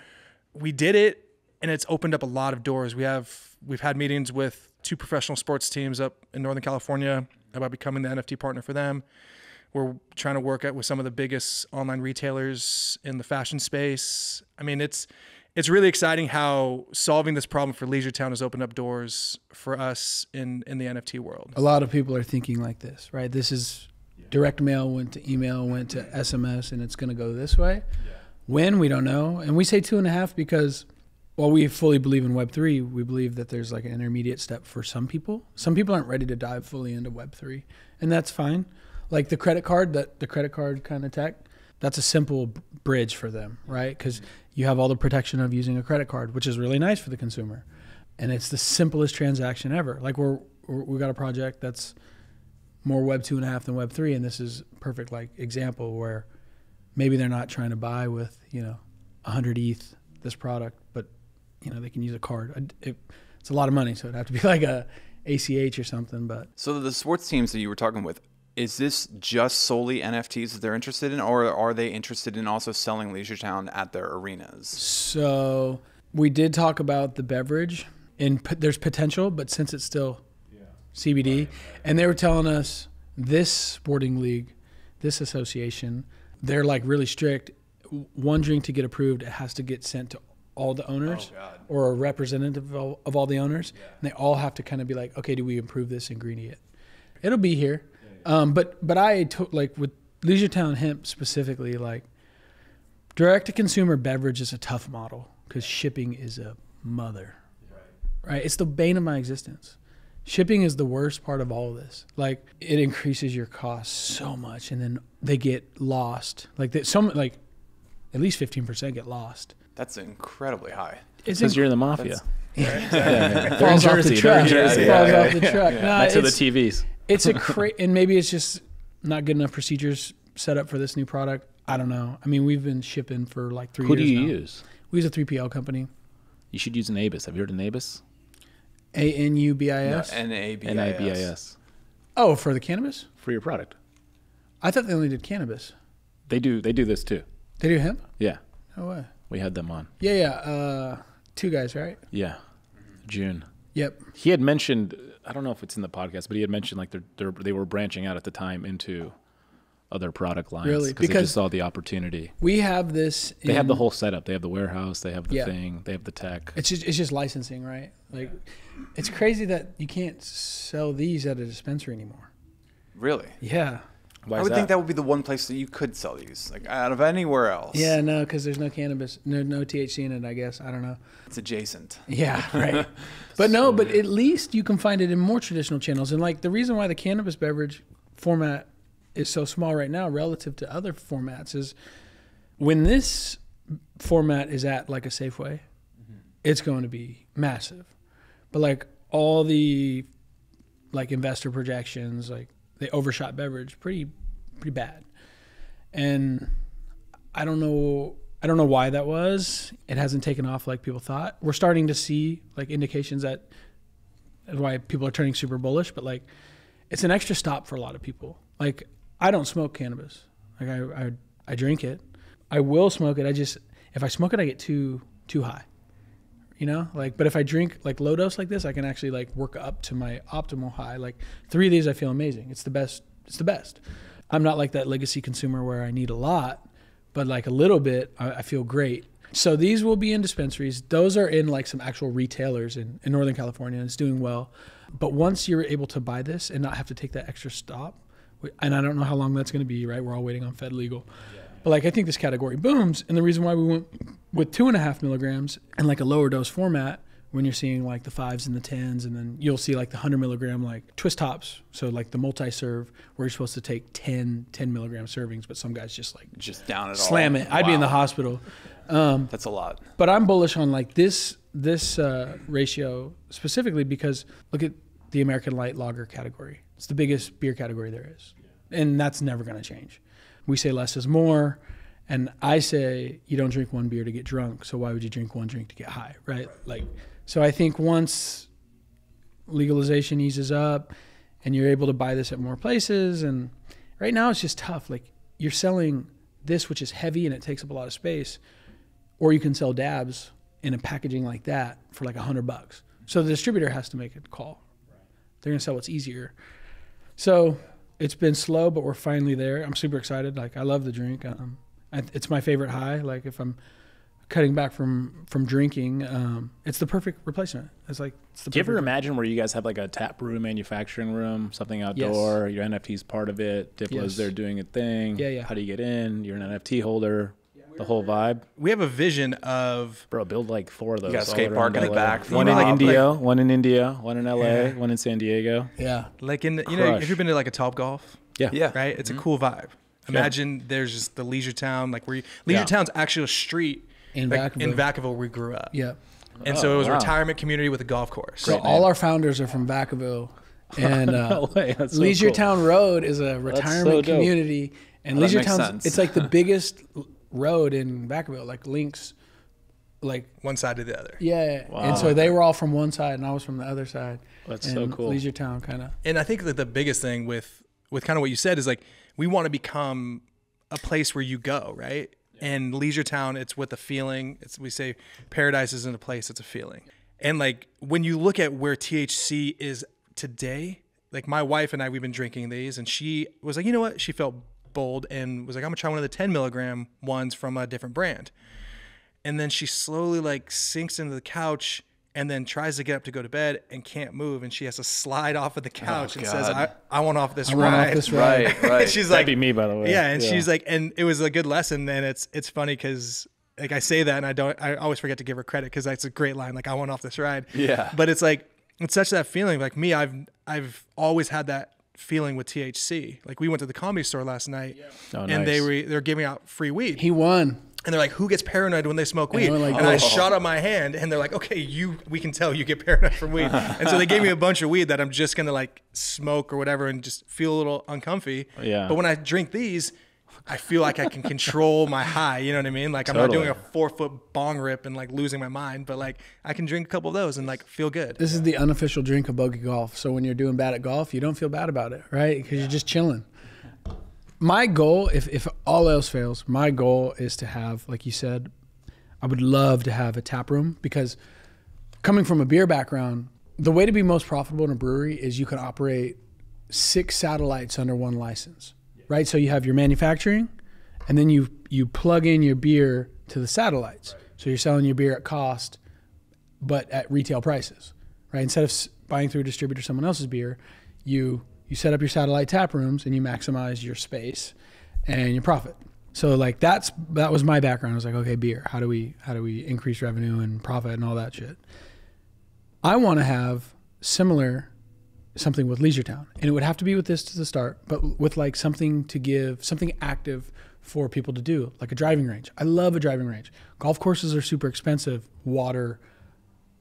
We did it. And it's opened up a lot of doors. We've had meetings with 2 professional sports teams up in Northern California about becoming the NFT partner for them. We're trying to work out with some of the biggest online retailers in the fashion space. I mean, it's really exciting how solving this problem for Leisuretown has opened up doors for us in the NFT world. A lot of people are thinking like this, right? This is direct mail went to email, went to SMS, and it's going to go this way. Yeah. When? We don't know. And we say 2.5 because... While we fully believe in Web3, we believe that there's like an intermediate step for some people. Some people aren't ready to dive fully into Web3, and that's fine. Like the credit card kind of tech, that's a simple bridge for them, right? Because you have all the protection of using a credit card, which is really nice for the consumer, and it's the simplest transaction ever. Like we got a project that's more Web 2.5 than Web 3, and this is perfect like example where maybe they're not trying to buy with 100 ETH this product, but they can use a card. It's a lot of money, so it'd have to be like a ACH or something. But so the sports teams that you were talking with, Is this just solely NFTs that they're interested in, or are they interested in also selling Leisuretown at their arenas? So we did talk about the beverage, and there's potential, but since it's still CBD, right. And they were telling us this sporting league, this association, they're like really strict. One drink to get approved, it has to get sent to all the owners or a representative of all the owners. Yeah. And they all have to kind of be like, okay, do we improve this ingredient? It'll be here. But I like with Leisuretown hemp specifically, like direct to consumer beverage is a tough model because shipping is a mother, right? It's the bane of my existence. Shipping is the worst part of all of this. Like it increases your costs so much, and then they get lost. Like that, some like at least 15% get lost. That's incredibly high. It's because you're in the mafia. They're in Jersey. Falls off the truck. Yeah. Not to the TVs. It's a and maybe it's just not good enough procedures set up for this new product. I don't know. I mean, we've been shipping for like three years now. Who do you use? We use a 3PL company. You should use Nabis. Have you heard of Nabis? A-N-U-B-I-S? No, N-A-B-I-S. N-A-B-I-S. Oh, for the cannabis? For your product. I thought they only did cannabis. They do this too. They do hemp? Yeah. No way. We had them on. Yeah, yeah. Two guys, right? Yeah. June. Yep. He had mentioned, I don't know if it's in the podcast, but he had mentioned like they were branching out at the time into other product lines. Really? Because they just saw the opportunity. We have this. They have the whole setup. They have the warehouse. They have the thing. They have the tech. It's just licensing, right? Like, it's crazy that you can't sell these at a dispensary anymore. Really? Yeah. I would think that would be the one place that you could sell these, like out of anywhere else. Yeah, no, because there's no cannabis, no THC in it, I guess. I don't know. It's adjacent. Yeah, right. But no, but at least you can find it in more traditional channels. And like the reason why the cannabis beverage format is so small right now relative to other formats is when this format is at like a Safeway, it's going to be massive. But like all the like investor projections, like they overshot beverage pretty bad. And I don't know why that was. It hasn't taken off like people thought. We're starting to see like indications that is why people are turning super bullish, but like it's an extra stop for a lot of people. Like I don't smoke cannabis. Like I drink it. I will smoke it. I just, if I smoke it, I get too high, you know? Like, but if I drink like low dose like this, I can actually like work up to my optimal high. Like three of these, I feel amazing. It's the best. I'm not like that legacy consumer where I need a lot, but like a little bit, I feel great. So these will be in dispensaries. Those are in like some actual retailers in Northern California, and it's doing well. But once you're able to buy this and not have to take that extra stop, and I don't know how long that's going to be, right? We're all waiting on Fed legal. Yeah. But like, I think this category booms. And the reason why we went with 2.5 milligrams and like a lower dose format, when you're seeing like the 5s and the 10s, and then you'll see like the 100 milligram, like twist tops. So like the multi-serve where you're supposed to take 10 milligram servings, but some guys just like, just down it slam all. It. Wow. I'd be in the hospital. That's a lot, but I'm bullish on like this ratio specifically because look at the American light lager category. It's the biggest beer category there is. And that's never going to change. We say less is more, and I say you don't drink one beer to get drunk, so why would you drink one drink to get high, right? Like, so I think once legalization eases up and you're able to buy this at more places, and right now it's just tough. Like, you're selling this, which is heavy and it takes up a lot of space, or you can sell dabs in a packaging like that for like $100. So the distributor has to make a call. They're gonna sell what's easier. So it's been slow, but we're finally there. I'm super excited. Like, I love the drink. It's my favorite high. Like, if I'm cutting back from drinking, it's the perfect replacement. It's like, it's the perfect. Do you ever imagine where you guys have like a tap brew manufacturing room, something outdoor, your NFT's part of it, Diplo's there doing a thing. Yeah, yeah. How do you get in? You're an NFT holder. The whole vibe. We have a vision of build like 4 of those. You got a skate park in the back. One in India, one in LA, one in San Diego. Yeah. Like you know, if you've been to like a Top Golf. Yeah. Yeah. Right? It's a cool vibe. Imagine there's just the Leisuretown, like where Leisuretown's actually a street in Vacaville where we grew up. Yeah. And so it was a retirement community with a golf course. So all our founders are from Vacaville, and Leisuretown Road is a retirement community, and Leisuretown's, it's like the biggest road in Vacaville, like links like one side to the other. Yeah. Wow. And so they were all from one side and I was from the other side. That's so cool. Leisuretown kind of. And I think that the biggest thing with with kind of what you said is like, we want to become a place where you go, right? Yeah. And Leisure Town, it's with a feeling. It's, we say paradise isn't a place, it's a feeling. And like, when you look at where THC is today, like my wife and I, we've been drinking these, and she was like, you know what? She felt bold and was like, I'm gonna try one of the 10 milligram ones from a different brand. And then she slowly like sinks into the couch and then tries to get up to go to bed and can't move. And she has to slide off of the couch and says, I want off this ride. Want off this ride. Right. She's like, that'd be me, by the way. Yeah. And she's like, and it was a good lesson. And it's funny because like I say that and I always forget to give her credit because that's a great line. Like, I want off this ride. Yeah. But it's like, it's such that feeling. Like me, I've always had that feeling with THC. Like we went to the comedy store last night and they're giving out free weed. He won. And they're like, who gets paranoid when they smoke weed? And, like, and I shot up my hand and they're like, okay, we can tell you get paranoid from weed. And so they gave me a bunch of weed that I'm just going to like smoke or whatever and just feel a little uncomfy. Yeah. But when I drink these, I feel like I can control my high. You know what I mean? Like I'm not doing a 4-foot bong rip and like losing my mind, but like I can drink a couple of those and like feel good. This is the unofficial drink of bogey golf. So when you're doing bad at golf, you don't feel bad about it, right? Because you're just chilling. My goal, if all else fails, my goal is to have, like you said, I would love to have a tap room, because coming from a beer background, the way to be most profitable in a brewery is you can operate 6 satellites under one license, right? So you have your manufacturing, and then you plug in your beer to the satellites. Right. So you're selling your beer at cost, but at retail prices, right? Instead of buying through a distributor someone else's beer, you set up your satellite tap rooms and you maximize your space and your profit. So like that was my background. I was like, okay, beer, how do we increase revenue and profit and all that shit? I want to have something with Leisure Town, and it would have to be with this to the start, but with like something to give, something active for people to do, like a driving range. I love a driving range. Golf courses are super expensive, water,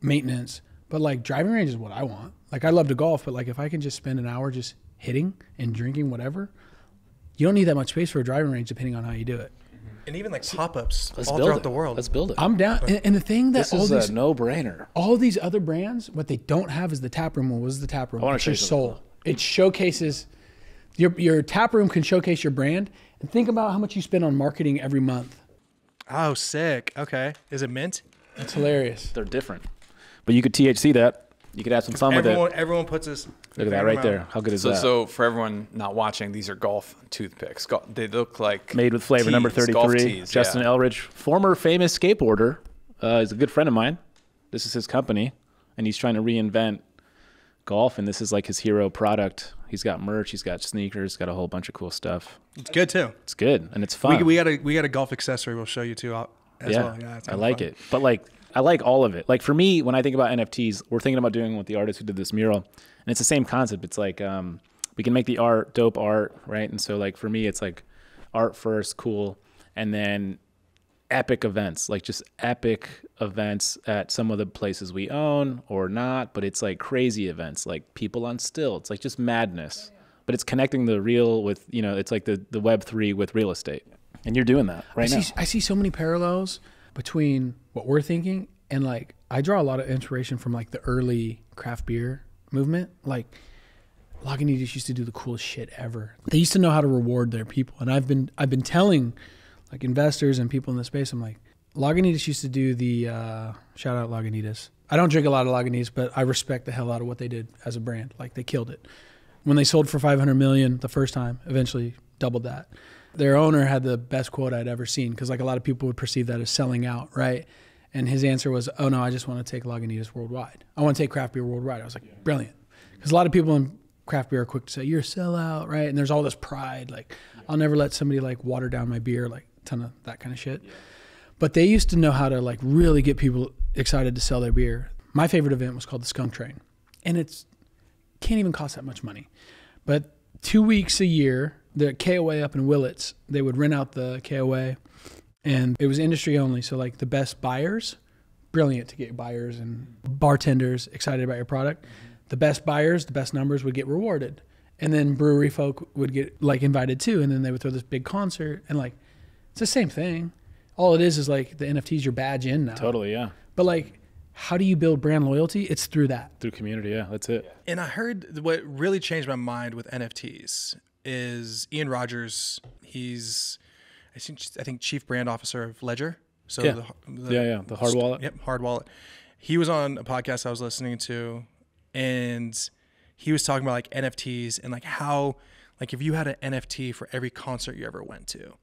maintenance, but like driving range is what I want. Like I love to golf, but like if I can just spend an hour just hitting and drinking whatever, you don't need that much space for a driving range depending on how you do it. And even like pop-ups all throughout the world. Let's build it. I'm down. And the thing that all these— This is a no-brainer. All these other brands, what they don't have is the tap room. What was the tap room? It's your soul. It showcases, your tap room can showcase your brand. And think about how much you spend on marketing every month. Oh, sick. Okay. Is it mint? That's hilarious. They're different. But you could THC that. You could have some fun with it. Everyone puts this. Look at that right there. How good is that? So for everyone not watching, these are golf toothpicks. They look like made with flavor. Tees, number 33. Tees, Justin Elridge, former famous skateboarder, is a good friend of mine. This is his company, and he's trying to reinvent golf. And this is like his hero product. He's got merch. He's got sneakers. Got a whole bunch of cool stuff. It's good too. It's good and it's fun. We got a golf accessory we'll show you too. Yeah, I like it. But like, I like all of it. Like for me, when I think about NFTs, we're thinking about doing with the artist who did this mural, and it's the same concept. It's like, we can make the art, dope art, right? And so like for me, it's like art first, cool, and then epic events, like just epic events at some of the places we own or not, but it's like crazy events, like people on stilts, like just madness. But it's connecting the real with, you know, it's like the Web3 with real estate, and you're doing that right now. I see so many parallels between what we're thinking and like, I draw a lot of inspiration from like the early craft beer movement. Like Lagunitas used to do the coolest shit ever. They used to know how to reward their people. And I've been telling like investors and people in the space, I'm like, Lagunitas used to do the, shout out Lagunitas. I don't drink a lot of Lagunitas, but I respect the hell out of what they did as a brand. Like they killed it. When they sold for 500 million the first time, eventually doubled that. Their owner had the best quote I'd ever seen, because like a lot of people would perceive that as selling out, right? And his answer was, oh no, I just want to take Lagunitas worldwide. I want to take craft beer worldwide. I was like, brilliant. Because a lot of people in craft beer are quick to say, you're a sellout, right? And there's all this pride, like, I'll never let somebody like water down my beer, like a ton of that kind of shit. Yeah. But they used to know how to like really get people excited to sell their beer. My favorite event was called the Skunk Train. And it's, can't even cost that much money. But 2 weeks a year, the KOA up in Willits, they would rent out the KOA, and it was industry only. So like the best buyers, brilliant to get buyers and bartenders excited about your product. The best buyers, the best numbers would get rewarded. And then brewery folk would get like invited too. And then they would throw this big concert, and like, it's the same thing. All it is like the NFTs, your badge in now. Totally. Yeah. But like, how do you build brand loyalty? It's through that. Through community, yeah, that's it. And I heard what really changed my mind with NFTs is Ian Rogers. He's, I think Chief Brand Officer of Ledger. So yeah. The hard wallet. Yep, hard wallet. He was on a podcast I was listening to, and he was talking about like NFTs and like how, like if you had an NFT for every concert you ever went to,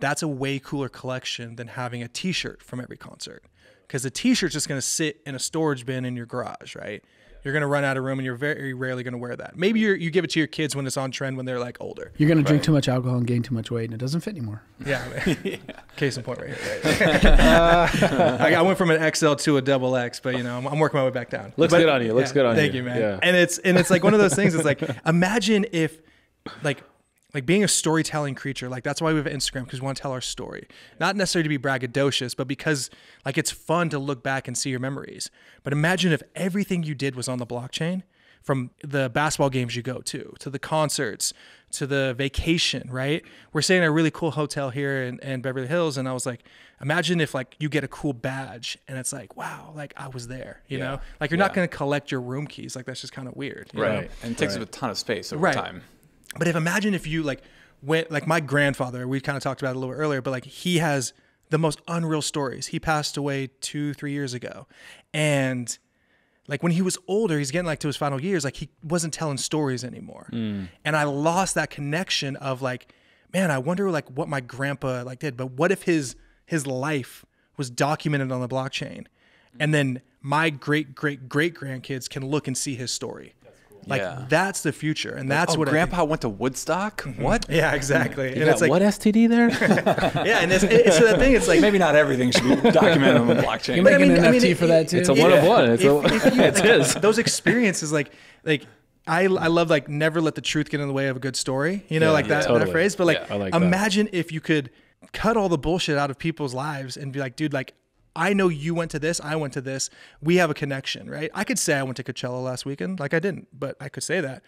that's a way cooler collection than having a t-shirt from every concert. Because the t-shirt's just going to sit in a storage bin in your garage, right? You're going to run out of room, and you're very rarely going to wear that. Maybe you give it to your kids when it's on trend when they're like older. You're going to drink too much alcohol and gain too much weight, and it doesn't fit anymore. Yeah. Yeah. Case in point right here. Right? I went from an XL to a XXL, but you know, I'm working my way back down. Good on you. Looks good on you. Thank you, man. Yeah. And it's like one of those things. It's like, imagine if like being a storytelling creature, like that's why we have Instagram, because we want to tell our story. Not necessarily to be braggadocious, but because like it's fun to look back and see your memories. But imagine if everything you did was on the blockchain, from the basketball games you go to the concerts, to the vacation, right? We're staying at a really cool hotel here in Beverly Hills. And I was like, imagine if like you get a cool badge and it's like, wow, like I was there, you know? Like you're not gonna collect your room keys. Like that's just kind of weird. You know? And it takes up a ton of space over time. But imagine if you like went, like my grandfather, we kind of talked about it a little earlier, but like he has the most unreal stories. He passed away 2-3 years ago. And like when he was older, he's getting like to his final years, like he wasn't telling stories anymore. Mm. And I lost that connection of like, man, I wonder like what my grandpa like did, but what if his life was documented on the blockchain? And then my great grandkids can look and see his story. That's the future, and that's what Grandpa went to Woodstock. Mm-hmm. What? Yeah, exactly. And it's like what STD there? Yeah, and it's so that thing. It's like maybe not everything should be documented on the blockchain. You're making an NFT for that too. It's a one of one. It's his. Those experiences, like I love like never let the truth get in the way of a good story. You know, that phrase. But like, imagine if you could cut all the bullshit out of people's lives and be like, dude, like. I know you went to this, I went to this, we have a connection, right? I could say I went to Coachella last weekend, like I didn't, but I could say that.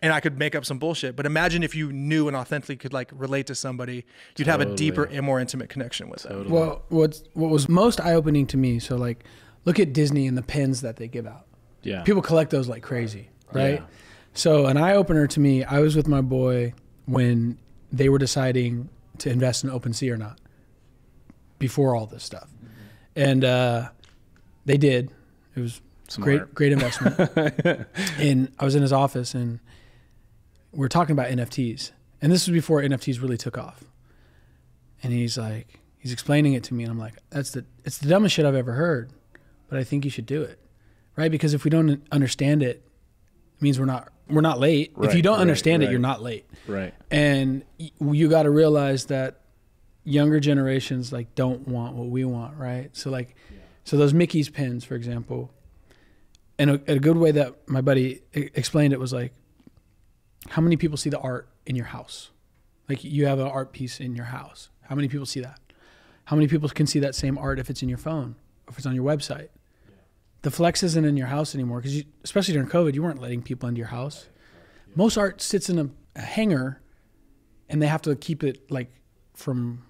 And I could make up some bullshit, but imagine if you knew and authentically could like relate to somebody, you'd have a deeper and more intimate connection with them. Well, what was most eye-opening to me, so like, look at Disney and the pins that they give out. Yeah. People collect those like crazy, right? Yeah. So an eye-opener to me, I was with my boy when they were deciding to invest in OpenSea or not, before all this stuff. And they did. It was great investment. And I was in his office, and we were talking about NFTs. And this was before NFTs really took off. And he's explaining it to me, and I'm like, it's the dumbest shit I've ever heard, but I think you should do it, right? Because if we don't understand it, it means we're not late. Right, if you don't understand it, you're not late. Right. And you got to realize that. Younger generations like don't want what we want, right? So like, so those Mickey's pins, for example, and a good way that my buddy explained it was like, how many people see the art in your house? Like you have an art piece in your house. How many people see that? How many people can see that same art if it's in your phone, if it's on your website? Yeah. The Flex isn't in your house anymore because especially during COVID, you weren't letting people into your house. Yeah. Most art sits in a hangar, and they have to keep it like from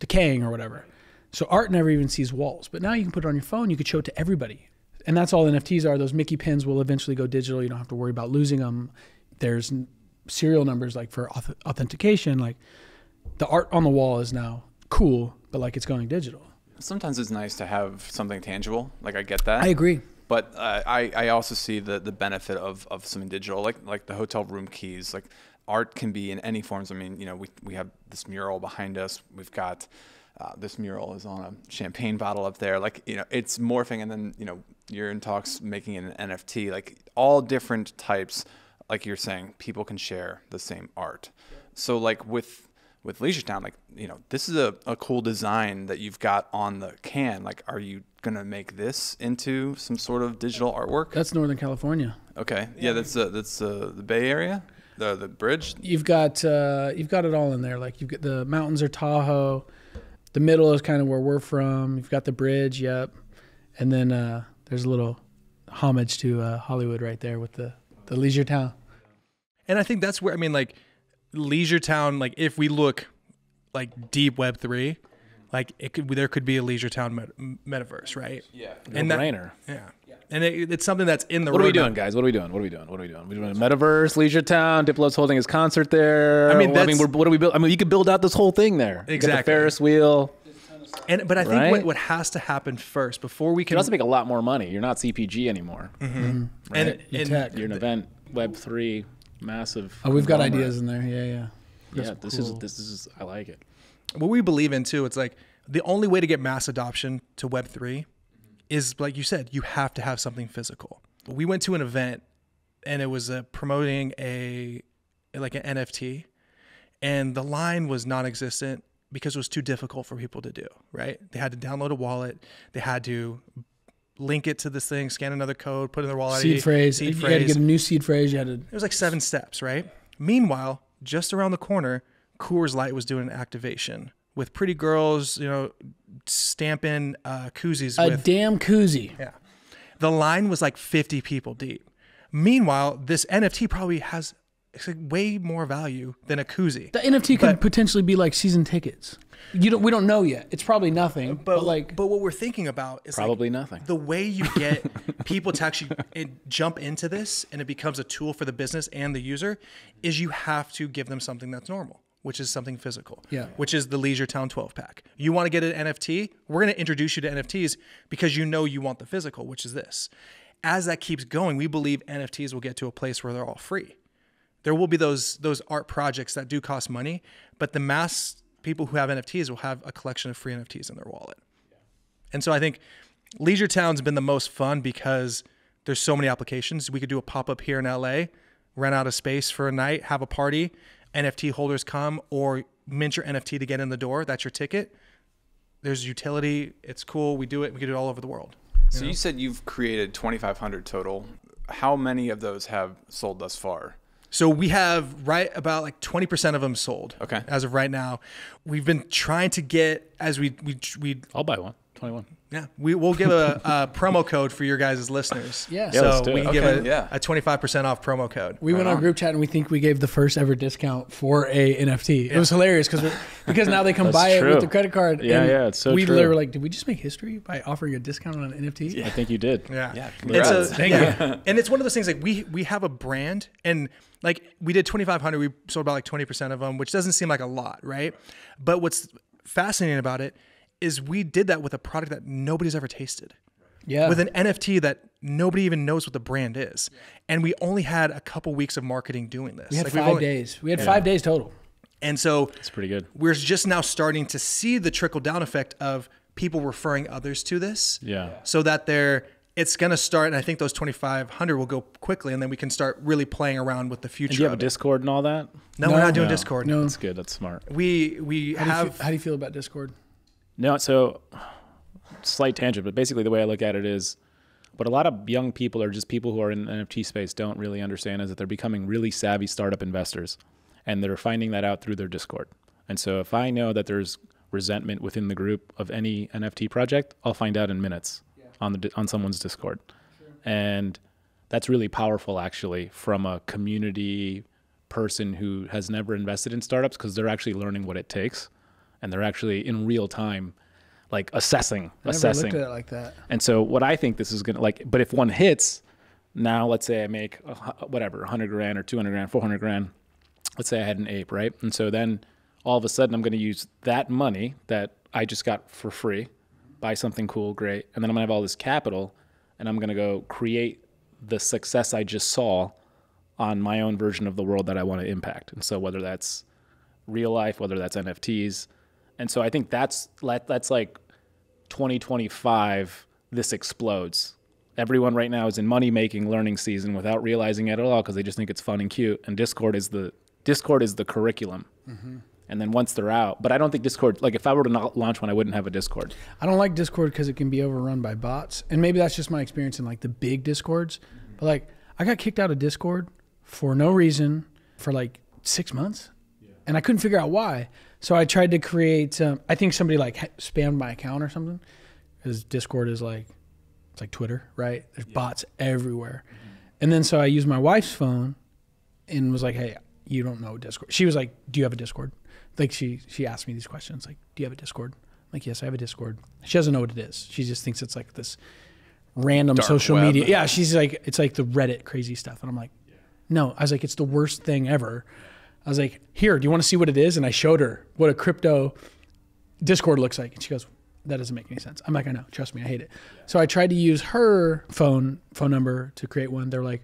decaying or whatever. So art never even sees walls, but now you can put it on your phone, you could show it to everybody. And that's all NFTs are. Those Mickey pins will eventually go digital. You don't have to worry about losing them. There's serial numbers like for authentication, like the art on the wall is now cool, but like it's going digital. Sometimes it's nice to have something tangible. Like I get that. I agree. But I also see the benefit of something digital, like the hotel room keys, like art can be in any forms. I mean, you know, we have this mural behind us. We've got this mural is on a champagne bottle up there. Like, you know, it's morphing. And then, you know, you're in talks making it an NFT, like all different types. Like you're saying, people can share the same art. So like with Leisuretown, like, you know, this is a cool design that you've got on the can. Like, are you going to make this into some sort of digital artwork? That's Northern California. Okay. Yeah, that's the Bay Area. The bridge? You've got it all in there. Like you've got the mountains are Tahoe, the middle is kind of where we're from. You've got the bridge, yep, and then there's a little homage to Hollywood right there with the Leisuretown. And I think that's where, I mean, like Leisuretown, like if we look like deep Web3, like it could, there could be a Leisuretown metaverse, right? Yeah. And no-brainer. Yeah. And it's something that's in the road. What are we doing, guys? We're doing a metaverse, Leisuretown. Diplo's holding his concert there. What are we building? I mean, you could build out this whole thing there. Exactly. Get the Ferris wheel. But I think what has to happen first before we can... You also make a lot more money. You're not CPG anymore. Mm-hmm. Right? You're an event, Web3, massive... Oh, we've got ideas in there. Yeah. That's this is I like it. What we believe in too, it's like the only way to get mass adoption to Web3 is, like you said, you have to have something physical. We went to an event and it was promoting an NFT, and the line was non-existent because it was too difficult for people to do, right? They had to download a wallet. They had to link it to this thing, scan another code, put in their wallet ID. Seed phrase. You had to get a new seed phrase. It was like 7 steps, right? Meanwhile, just around the corner, Coors Light was doing an activation with pretty girls, stamping koozies. A damn koozie. Yeah. The line was like 50 people deep. Meanwhile, this NFT probably has way more value than a koozie. The NFT could potentially be like season tickets. We don't know yet. It's probably nothing. But what we're thinking about is probably nothing. The way you get people to actually jump into this and it becomes a tool for the business and the user is you have to give them something that's normal, which is something physical. Yeah. Which is the Leisuretown 12-pack. You want to get an NFT? We're going to introduce you to NFTs because you want the physical, which is this. As that keeps going, we believe NFTs will get to a place where they're all free. There will be those art projects that do cost money, but the mass people who have NFTs will have a collection of free NFTs in their wallet. Yeah. And so I think Leisuretown's been the most fun because there's so many applications. We could do a pop-up here in LA, rent out a space for a night, have a party, NFT holders come, or mint your NFT to get in the door. That's your ticket. There's utility. It's cool. We do it. We can do it all over the world. So you said you've created 2,500 total. How many of those have sold thus far? So we have right about like 20% of them sold. Okay. As of right now, we've been trying to get as we I'll buy one. 21. Yeah. We'll give a promo code for your guys' listeners. Yes. Yeah, so we can give a 25% off promo code. We went on group chat and we think we gave the first ever discount for a NFT. Yeah. It was hilarious because now they come buy it with their credit card. Yeah, it's so true. We were like, did we just make history by offering a discount on an NFT? Yeah. I think you did. Yeah. Congrats. Thank you. And it's one of those things like we have a brand and like we did 2,500, we sold about like 20% of them, which doesn't seem like a lot, right? But what's fascinating about it is we did that with a product that nobody's ever tasted. Yeah. With an NFT that nobody even knows what the brand is. Yeah. And we only had a couple weeks of marketing doing this. We had 5 days. We had 5 days total. And so that's pretty good. We're just now starting to see the trickle down effect of people referring others to this. Yeah. So that it's going to start, and I think those 2,500 will go quickly, and then we can start really playing around with the future. And do you have a Discord and all that? No, we're not doing Discord. No, that's good. That's smart. How do you feel about Discord? No, so slight tangent, but basically the way I look at it is what a lot of young people or just people who are in the NFT space don't really understand is that they're becoming really savvy startup investors, and they're finding that out through their Discord. And so if I know that there's resentment within the group of any NFT project, I'll find out in minutes on someone's Discord. Sure. And that's really powerful actually from a community person who has never invested in startups because they're actually learning what it takes. And they're actually in real time, like assessing. I never looked at it like that. And so what I think this is going to like, but if one hits now, let's say I make whatever, 100 grand or 200 grand, 400 grand, let's say I had an ape, right? And so then all of a sudden I'm going to use that money that I just got for free, buy something cool, great. And then I'm gonna have all this capital and I'm going to go create the success I just saw on my own version of the world that I want to impact. And so whether that's real life, whether that's NFTs, and so I think that's like 2025, this explodes. Everyone right now is in money-making learning season without realizing it at all because they just think it's fun and cute. And Discord is the curriculum. Mm-hmm. And then once they're out, but I don't think Discord, like if I were to not launch one, I wouldn't have a Discord. I don't like Discord because it can be overrun by bots. And maybe that's just my experience in like the big Discords. Mm-hmm. But like I got kicked out of Discord for no reason for like 6 months. Yeah. And I couldn't figure out why. So I tried to create, I think somebody like spammed my account or something because Discord is like, it's like Twitter, right? There's bots everywhere. Mm-hmm. And then so I used my wife's phone and was like, hey, you don't know Discord. She was like, do you have a Discord? Like she asked me these questions, like, do you have a Discord? Like, yes, I have a Discord. She doesn't know what it is. She just thinks it's like this random dark social web. Media. Yeah, she's like, it's like the Reddit crazy stuff. And I'm like, no. I was like, it's the worst thing ever. I was like, here, do you want to see what it is? And I showed her what a crypto Discord looks like. And she goes, that doesn't make any sense. I'm like, I know. Trust me, I hate it. Yeah. So I tried to use her phone number to create one. They're like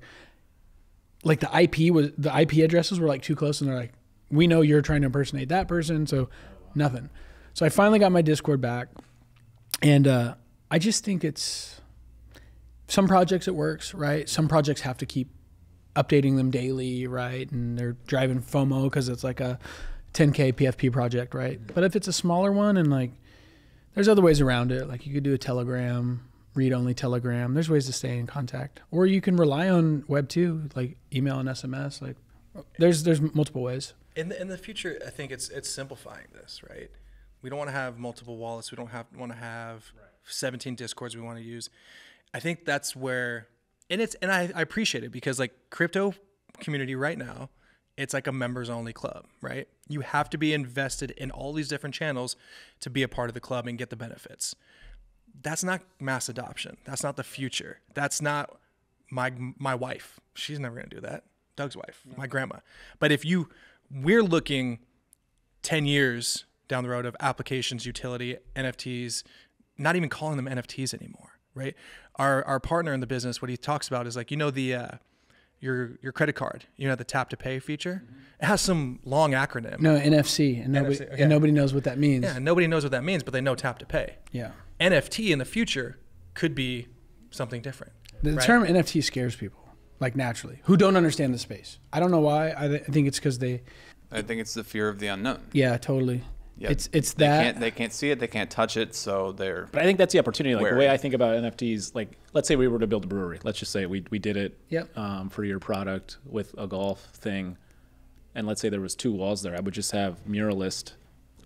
the IP addresses were like too close. And they're like, we know you're trying to impersonate that person. So nothing. So I finally got my Discord back. And I just think it's, some projects it works, right? Some projects have to keep updating them daily, right? And they're driving FOMO because it's like a 10K PFP project, right? But if it's a smaller one and like, there's other ways around it. Like you could do a Telegram, read-only Telegram. There's ways to stay in contact. Or you can rely on Web 2, like email and SMS. Like there's multiple ways. In the future, I think it's simplifying this, right? We don't want to have multiple wallets. We don't want to have 17 Discords we want to use. I think that's where, and I appreciate it because like crypto community right now, it's like a members only club, right? You have to be invested in all these different channels to be a part of the club and get the benefits. That's not mass adoption. That's not the future. That's not my wife. She's never gonna do that. Doug's wife, yeah. My grandma. But if we're looking 10 years down the road of applications, utility, NFTs, not even calling them NFTs anymore, right? Our partner in the business, what he talks about is like, you know, the, your credit card, you know, the tap to pay feature, it has some long acronym. No, NFC, and nobody knows what that means. Yeah, nobody knows what that means, but they know tap to pay. Yeah. NFT in the future could be something different. The term NFT scares people, like naturally, who don't understand the space. I don't know why. I think it's because I think it's the fear of the unknown. Yeah, totally. Yeah. It's that they can't see it, they can't touch it, so they're. But I think that's the opportunity. Like the way I think about NFTs, like let's say we were to build a brewery. Let's just say we did it. Yep. For your product with a golf thing, and let's say there was two walls there. I would just have muralist,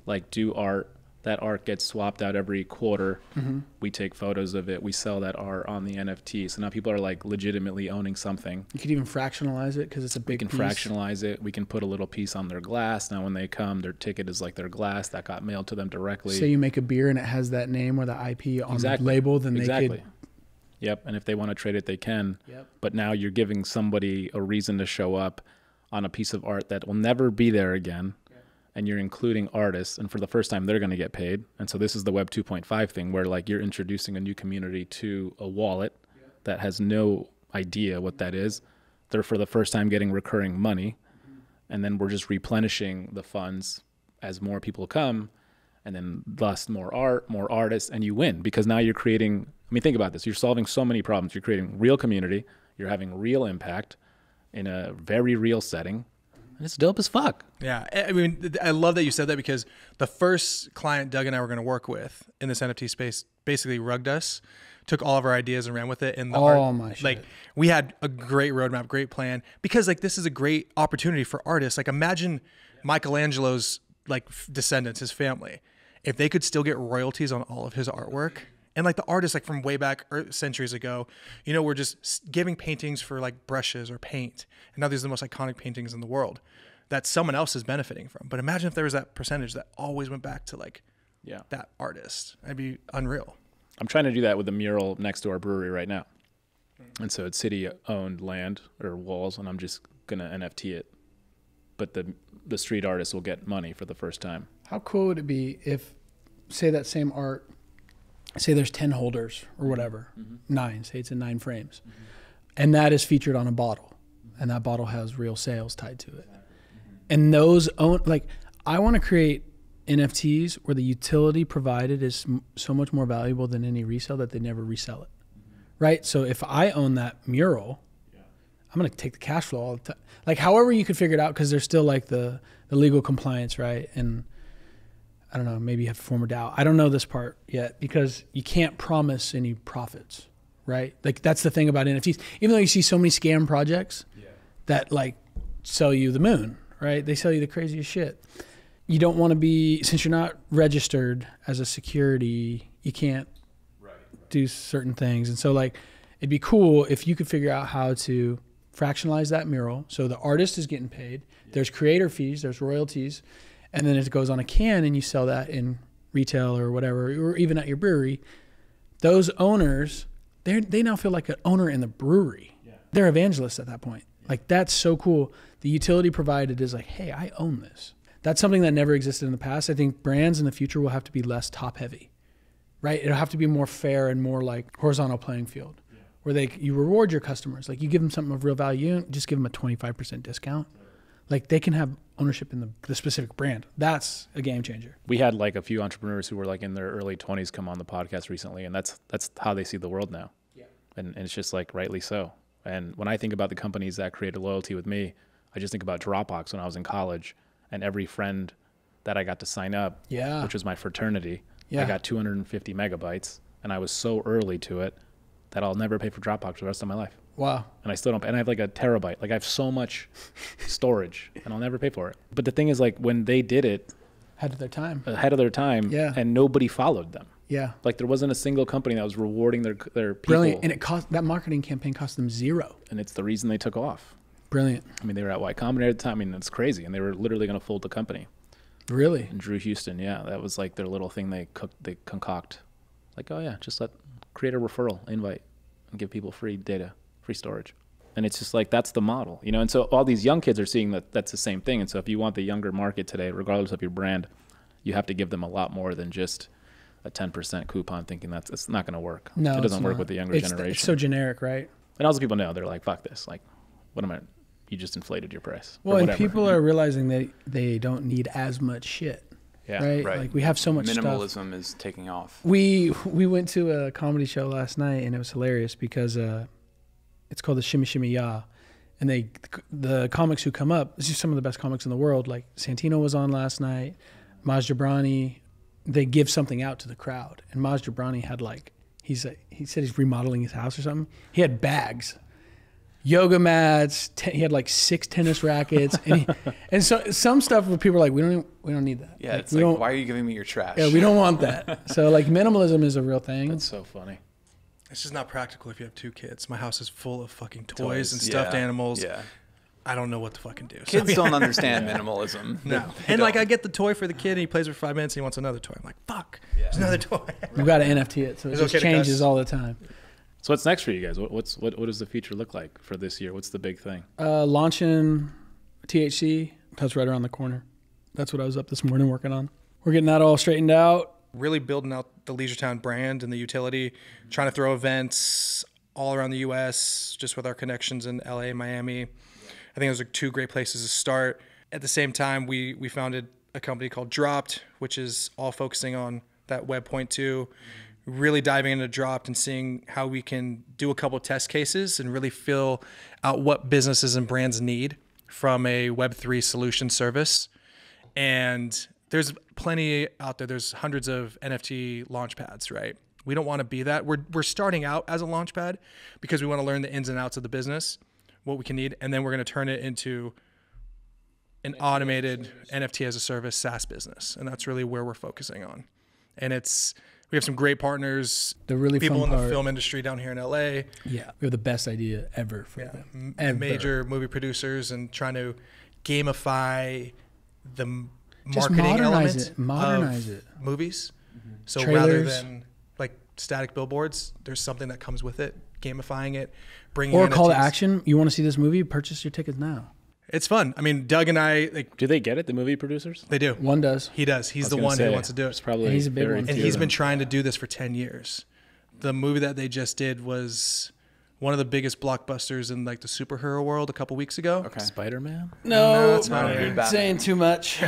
like do art. That art gets swapped out every quarter. Mm-hmm. We take photos of it. We sell that art on the NFT. So now people are like legitimately owning something. You could even fractionalize it because it's a big piece. We can fractionalize it. We can put a little piece on their glass. Now when they come, their ticket is like their glass that got mailed to them directly. So you make a beer and it has that name or the IP on the label, then they could... Yep, and if they want to trade it, they can. Yep. But now you're giving somebody a reason to show up on a piece of art that will never be there again. And you're including artists, and for the first time they're going to get paid. And so this is the Web 2.5 thing where like you're introducing a new community to a wallet that has no idea what that is. They're for the first time getting recurring money, and then we're just replenishing the funds as more people come, and then thus more art, more artists, and you win because now you're creating, I mean, think about this. You're solving so many problems. You're creating real community. You're having real impact in a very real setting. And it's dope as fuck. Yeah, I mean, I love that you said that because the first client Doug and I were going to work with in this NFT space basically rugged us, took all of our ideas and ran with it. And we had a great roadmap, great plan, because like this is a great opportunity for artists. Like imagine Michelangelo's like descendants, his family, if they could still get royalties on all of his artwork. And like the artists like from way back centuries ago, you know, we're just giving paintings for like brushes or paint. And now these are the most iconic paintings in the world that someone else is benefiting from. But imagine if there was that percentage that always went back to like that artist. That'd be unreal. I'm trying to do that with the mural next to our brewery right now. And so it's city owned land or walls, and I'm just going to NFT it. But the street artist will get money for the first time. How cool would it be if, say, that same art, say there's 10 holders or whatever, nine, say it's in 9 frames. And that is featured on a bottle, and that bottle has real sales tied to it. And those own, like, I want to create NFTs where the utility provided is so much more valuable than any resale that they never resell it, right? So if I own that mural, I'm going to take the cash flow all the time. Like however you could figure it out, because there's still like the legal compliance, right? And I don't know, maybe you have former DAO. I don't know this part yet because you can't promise any profits, right? Like that's the thing about NFTs. Even though you see so many scam projects that like sell you the moon, right? They sell you the craziest shit. You don't want to be, since you're not registered as a security, you can't do certain things. And so like, it'd be cool if you could figure out how to fractionalize that mural. So the artist is getting paid. There's creator fees, there's royalties. And then it goes on a can and you sell that in retail or whatever, or even at your brewery, those owners, they now feel like an owner in the brewery. Yeah. They're evangelists at that point. Yeah. Like, that's so cool. The utility provided is like, hey, I own this. That's something that never existed in the past. I think brands in the future will have to be less top heavy, right? It'll have to be more fair and more like horizontal playing field, yeah, where you reward your customers. Like, you give them something of real value, you don't just give them a 25% discount. Yeah. Like, they can have ownership in the specific brand. That's a game changer. We had like a few entrepreneurs who were like in their early 20s come on the podcast recently, and that's how they see the world now. Yeah. And it's just like, rightly so. And when I think about the companies that created loyalty with me, I just think about Dropbox when I was in college, and every friend that I got to sign up, yeah, which was my fraternity, yeah, I got 250 megabytes, and I was so early to it that I'll never pay for Dropbox for the rest of my life. Wow. And I still don't pay, and I have like a terabyte. Like, I have so much storage, and I'll never pay for it. But the thing is, like, when they did it, ahead of their time. Ahead of their time, yeah, and nobody followed them. Yeah. Like, there wasn't a single company that was rewarding their people. Brilliant. And it cost, that marketing campaign cost them zero. And it's the reason they took off. Brilliant. I mean, they were at Y Combinator at the time. I mean, it's crazy. And they were literally going to fold the company. Really? And Drew Houston, yeah. That was like their little thing they concoct. Like, oh yeah, just create a referral invite and give people free data, free storage. And it's just like, that's the model, you know? And so all these young kids are seeing that that's the same thing. And so if you want the younger market today, regardless of your brand, you have to give them a lot more than just a 10% coupon thinking it's not going to work. No, it doesn't work with the younger generation. It's so generic, right? And also people know, they're like, fuck this. Like, what am I? You just inflated your price. Well, and people are realizing that they don't need as much shit. Yeah, right. Like, we have so much minimalism stuff. Is taking off. We went to a comedy show last night, and it was hilarious because it's called the Shimmy Shimmy Ya, and the comics who come up, this is some of the best comics in the world. Like, Santino was on last night, Maz Jobrani. They give something out to the crowd, and Maz Jobrani had he said he's remodeling his house or something. He had bags. Yoga mats. He had like 6 tennis rackets, and so some stuff where people are like, we don't need that. Yeah, like, it's like, why are you giving me your trash? Yeah, we don't want that. So like, minimalism is a real thing. That's so funny. It's just not practical if you have 2 kids. My house is full of fucking toys and stuffed animals. Yeah. I don't know what to fucking do. Kids don't understand minimalism. No. And like, I get the toy for the kid, and he plays for 5 minutes, and he wants another toy. I'm like, fuck. Yeah. There's another toy. We've got to NFT it, so it just changes all the time. So what's next for you guys? What does the future look like for this year? What's the big thing? Launching THC. That's right around the corner. That's what I was up this morning working on. We're getting that all straightened out. Really building out the Leisuretown brand and the utility. Trying to throw events all around the U.S. just with our connections in LA, Miami. I think those are 2 great places to start. At the same time, we founded a company called Dropped, which is all focusing on that Web 0.2. Really diving into Dropped and seeing how we can do a couple of test cases and really fill out what businesses and brands need from a Web3 solution service. And there's plenty out there. There's hundreds of NFT launch pads, right? We don't want to be that. We're starting out as a launch pad because we want to learn the ins and outs of the business, what we can need, and then we're going to turn it into an automated NFT as a service SaaS business. And that's really where we're focusing on. And we have some great partners, the film industry down here in LA. Yeah, we have the best idea ever for them. And major movie producers, and trying to gamify the marketing element, modernize it. Movies. Mm-hmm. So trailers, rather than like static billboards, there's something that comes with it, gamifying it, bringing or call to action. You want to see this movie? Purchase your tickets now. It's fun. I mean, Doug and I, like, do they get it? The movie producers? They do. One does. He does. He's the one who wants to do it. It's probably, and he's a big one. And he's been trying to do this for 10 years. The movie that they just did was one of the biggest blockbusters in like the superhero world a couple weeks ago. Okay. Spider-Man? No, that's not saying too much.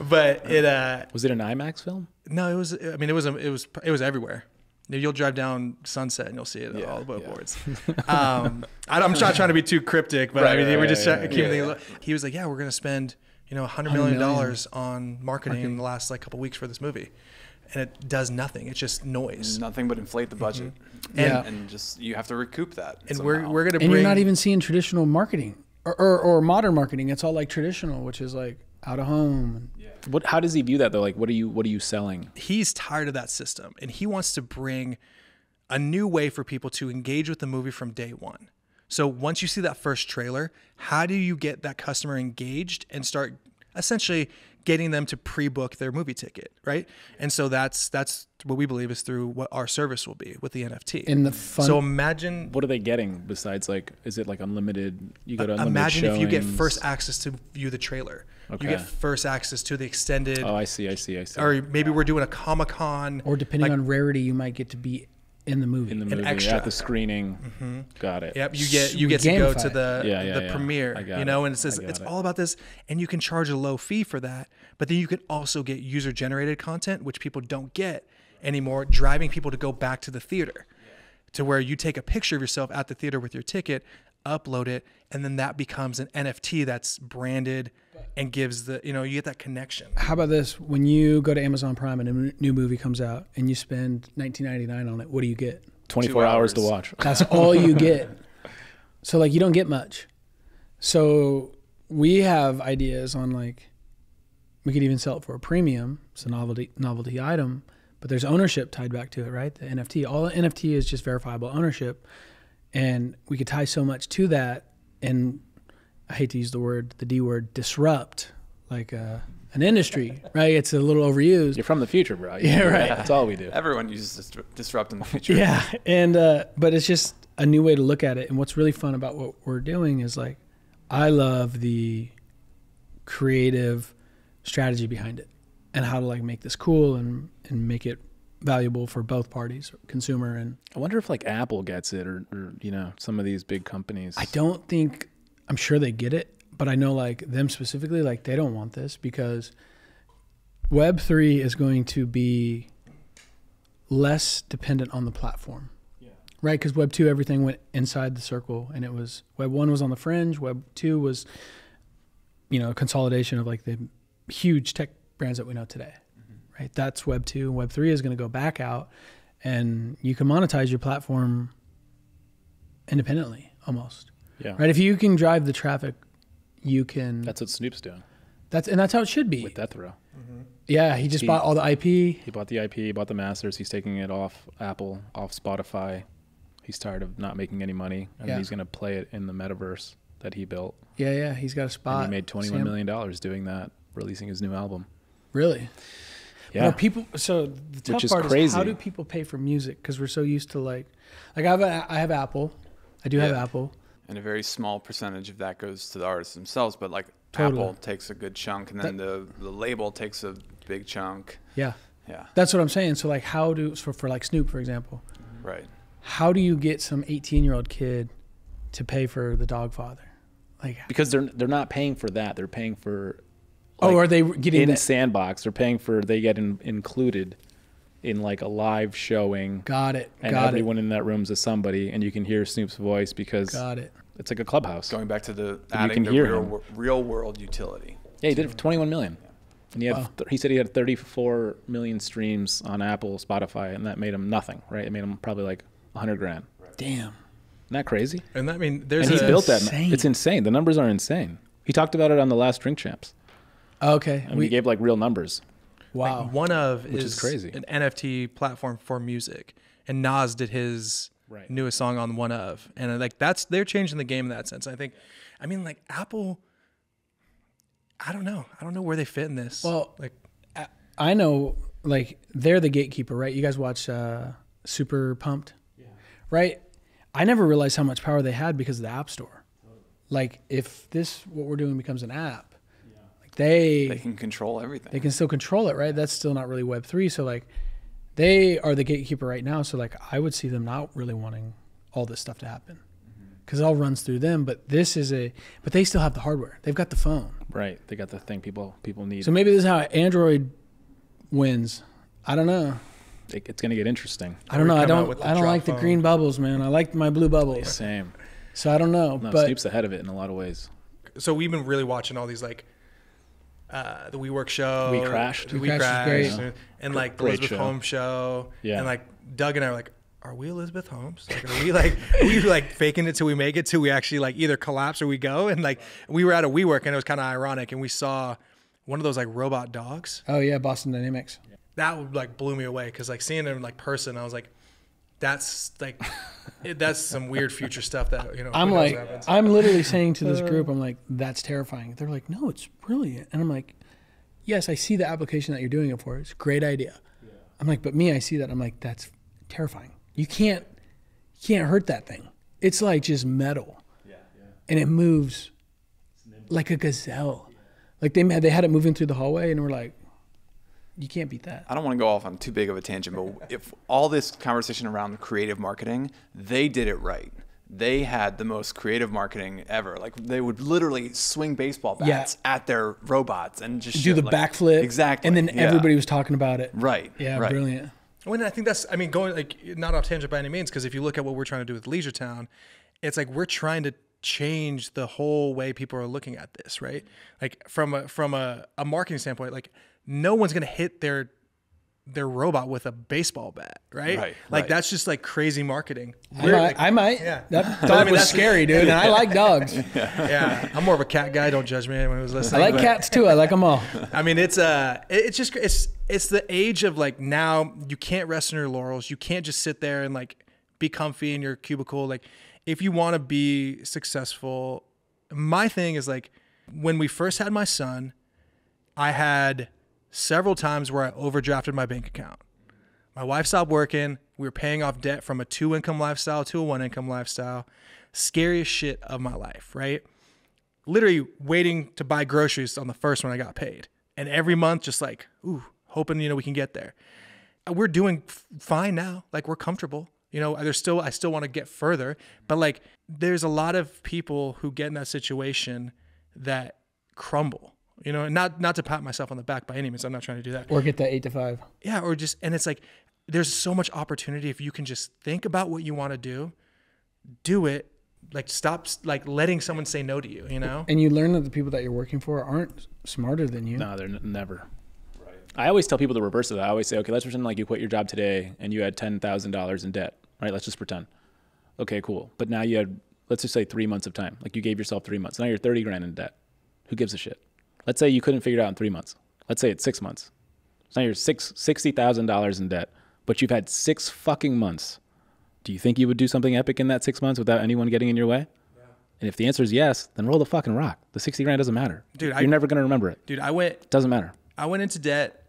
But it was it an IMAX film? No, it was. I mean, it was everywhere. You'll drive down Sunset and you'll see it on all the billboards. Yeah. I'm not trying to be too cryptic, but he was like, yeah, we're going to spend, $100 million on marketing in the last like couple of weeks for this movie. And it does nothing. It's just noise. Nothing but inflate the budget. Mm-hmm. And just, you have to recoup that. And we're going to bring... And you're not even seeing traditional marketing or modern marketing. It's all like traditional, which is like out of home. Yeah. How does he view that though? Like, what are you selling? He's tired of that system, and he wants to bring a new way for people to engage with the movie from day one. So once you see that first trailer, how do you get that customer engaged and start essentially getting them to pre-book their movie ticket, right? And so that's what we believe is through what our service will be with the NFT. And the fun, so imagine, what are they getting besides, like, is it like unlimited? You go to unlimited imagine showings. If you get first access to view the trailer, okay. You get first access to the extended. Oh, I see. Or maybe we're doing a Comic-Con, or depending on rarity, you might get to be in the movie, extra at the screening. Mm-hmm. Got it. Yep. You get to go to the premiere, you know, and it says it's all about this, and you can charge a low fee for that, but then you can also get user generated content, which people don't get anymore, driving people to go back to the theater, to where you take a picture of yourself at the theater with your ticket, upload it, and then that becomes an NFT that's branded and gives the, you know, you get that connection. How about this? When you go to Amazon Prime and a new movie comes out and you spend $19.99 on it, what do you get? 24 hours to watch. That's all you get. So like, you don't get much. So we have ideas on, like, we could even sell it for a premium. It's a novelty item, but there's ownership tied back to it, right? The NFT, all the NFT is just verifiable ownership. And we could tie so much to that, and I hate to use the word, the D word, disrupt, like an industry, right? It's a little overused. You're from the future, bro. Yeah, right. That's all we do. Everyone uses disrupt in the future. Yeah, and but it's just a new way to look at it. And what's really fun about what we're doing is, like, I love the creative strategy behind it and how to, like, make this cool and make it valuable for both parties, consumer and... I wonder if, like, Apple gets it or you know, some of these big companies. I don't think... I'm sure they get it, but I know, like, them specifically, like, they don't want this because Web3 is going to be less dependent on the platform, right? Because Web2, everything went inside the circle, and it was... Web1 was on the fringe. Web2 was, you know, a consolidation of, like, the huge tech brands that we know today. Right? That's Web2. Web3 is going to go back out, and you can monetize your platform independently almost. Yeah. Right? If you can drive the traffic, you can... That's what Snoop's doing. That's how it should be. With Death Row. Mm-hmm. Yeah, he just bought all the IP. He bought the IP, he bought the masters. He's taking it off Apple, off Spotify. He's tired of not making any money, and he's going to play it in the metaverse that he built. Yeah, yeah, he's got a spot. And he made $21 million doing that, releasing his new album. Really? Yeah. Now people, so the tough part is how do people pay for music? Because we're so used to, like I have Apple. I do have Apple. And a very small percentage of that goes to the artists themselves. But, like, Apple takes a good chunk, and then the label takes a big chunk. Yeah. Yeah. That's what I'm saying. So, like, how do, so for, like, Snoop, for example. Right. How do you get some 18-year-old kid to pay for The Dogfather? Like, because they're not paying for that. They're paying for... Like, oh, are they getting in that? Sandbox? They're paying for, they get included in, like, a live showing. Got it. And everyone in that room's is somebody, and you can hear Snoop's voice because it's like a clubhouse. Going back to the adding the real world utility. Yeah, he did it for 21 million. Yeah. And he had he said he had 34 million streams on Apple, Spotify, and that made him nothing, right? It made him probably like 100 grand. Right. Damn. Isn't that crazy? And I mean, there's and he built that. It's insane. The numbers are insane. He talked about it on the last Drink Champs. Okay. And we gave like real numbers. Wow. Like one of is crazy. An NFT platform for music. And Nas did his newest song on one of. And like that's, they're changing the game in that sense. I think, I mean, like Apple, I don't know. I don't know where they fit in this. Well, like I know, like they're the gatekeeper, right? You guys watch Super Pumped, right? I never realized how much power they had because of the App Store. Like if this, what we're doing becomes an app, they can control everything. They can still control it, right? That's still not really Web3. So like they are the gatekeeper right now. So like I would see them not really wanting all this stuff to happen because it all runs through them. But this is a, but they still have the hardware. They've got the phone. Right. They got the thing people need. So maybe this is how Android wins. I don't know. It's going to get interesting. I don't know. I don't like the green bubbles, man. I like my blue bubbles. Same. So I don't know. No, but Snoop's ahead of it in a lot of ways. So we've been really watching all these like, the WeWork show. We crashed. And like the Elizabeth Holmes show. Yeah. And like Doug and I were like, are we Elizabeth Holmes? Like, are we like, faking it till we make it till we actually like either collapse or we go? And like, we were at a WeWork and it was kind of ironic. And we saw one of those like robot dogs. Oh yeah. Boston Dynamics. That like blew me away. Cause like seeing them like person, I was like, that's like, that's some weird future stuff that, you know, I'm like, I'm literally saying to this group, I'm like, that's terrifying. They're like, no, it's brilliant. And I'm like, yes, I see the application that you're doing it for. It's a great idea. Yeah. I'm like, but me, I see that. I'm like, that's terrifying. You can't hurt that thing. It's like just metal. Yeah, yeah. And it moves like a gazelle. Yeah. Like they had it moving through the hallway, and we're like, you can't beat that. I don't want to go off on too big of a tangent, but if all this conversation around creative marketing, they did it right. They had the most creative marketing ever. Like they would literally swing baseball bats at their robots and just do the backflip. Exactly. And then everybody was talking about it. Right. Yeah. Right. Brilliant. Well, I think that's, I mean, going like not off tangent by any means, because if you look at what we're trying to do with Leisuretown, it's like we're trying to change the whole way people are looking at this, right? Like from a marketing standpoint, like no one's gonna hit their robot with a baseball bat, right? Like that's just like crazy marketing. I might. Yeah. That dog was scary, dude. And I like dogs. Yeah. I'm more of a cat guy. Don't judge me when I was listening. I like cats too. I like them all. I mean, it's the age of like now you can't rest on your laurels. You can't just sit there and like be comfy in your cubicle. Like if you want to be successful, my thing is like when we first had my son, I had several times where I overdrafted my bank account. My wife stopped working. We were paying off debt from a two-income lifestyle to a one-income lifestyle. Scariest shit of my life, right? Literally waiting to buy groceries on the first one I got paid. And every month just like, ooh, hoping, you know, we can get there. We're doing fine now. Like we're comfortable. You know, I still want to get further. But like there's a lot of people who get in that situation that crumble. You know, and not to pat myself on the back by any means. I'm not trying to do that. Or get that 8 to 5. Yeah, or just, and it's like, there's so much opportunity if you can just think about what you want to do it, like stop like letting someone say no to you, you know? And you learn that the people that you're working for aren't smarter than you. No, they're never. Right. I always tell people the reverse of that. I always say, okay, let's pretend like you quit your job today and you had $10,000 in debt, right? Let's just pretend. Okay, cool. But now you had, let's just say 3 months of time. Like you gave yourself 3 months. Now you're 30 grand in debt. Who gives a shit? Let's say you couldn't figure it out in 3 months. Let's say it's 6 months. So now you're $60,000 in debt, but you've had 6 fucking months. Do you think you would do something epic in that 6 months without anyone getting in your way? Yeah. And if the answer is yes, then roll the fucking rock. The 60 grand doesn't matter. Dude, you're never going to remember it. Dude, doesn't matter. I went into debt.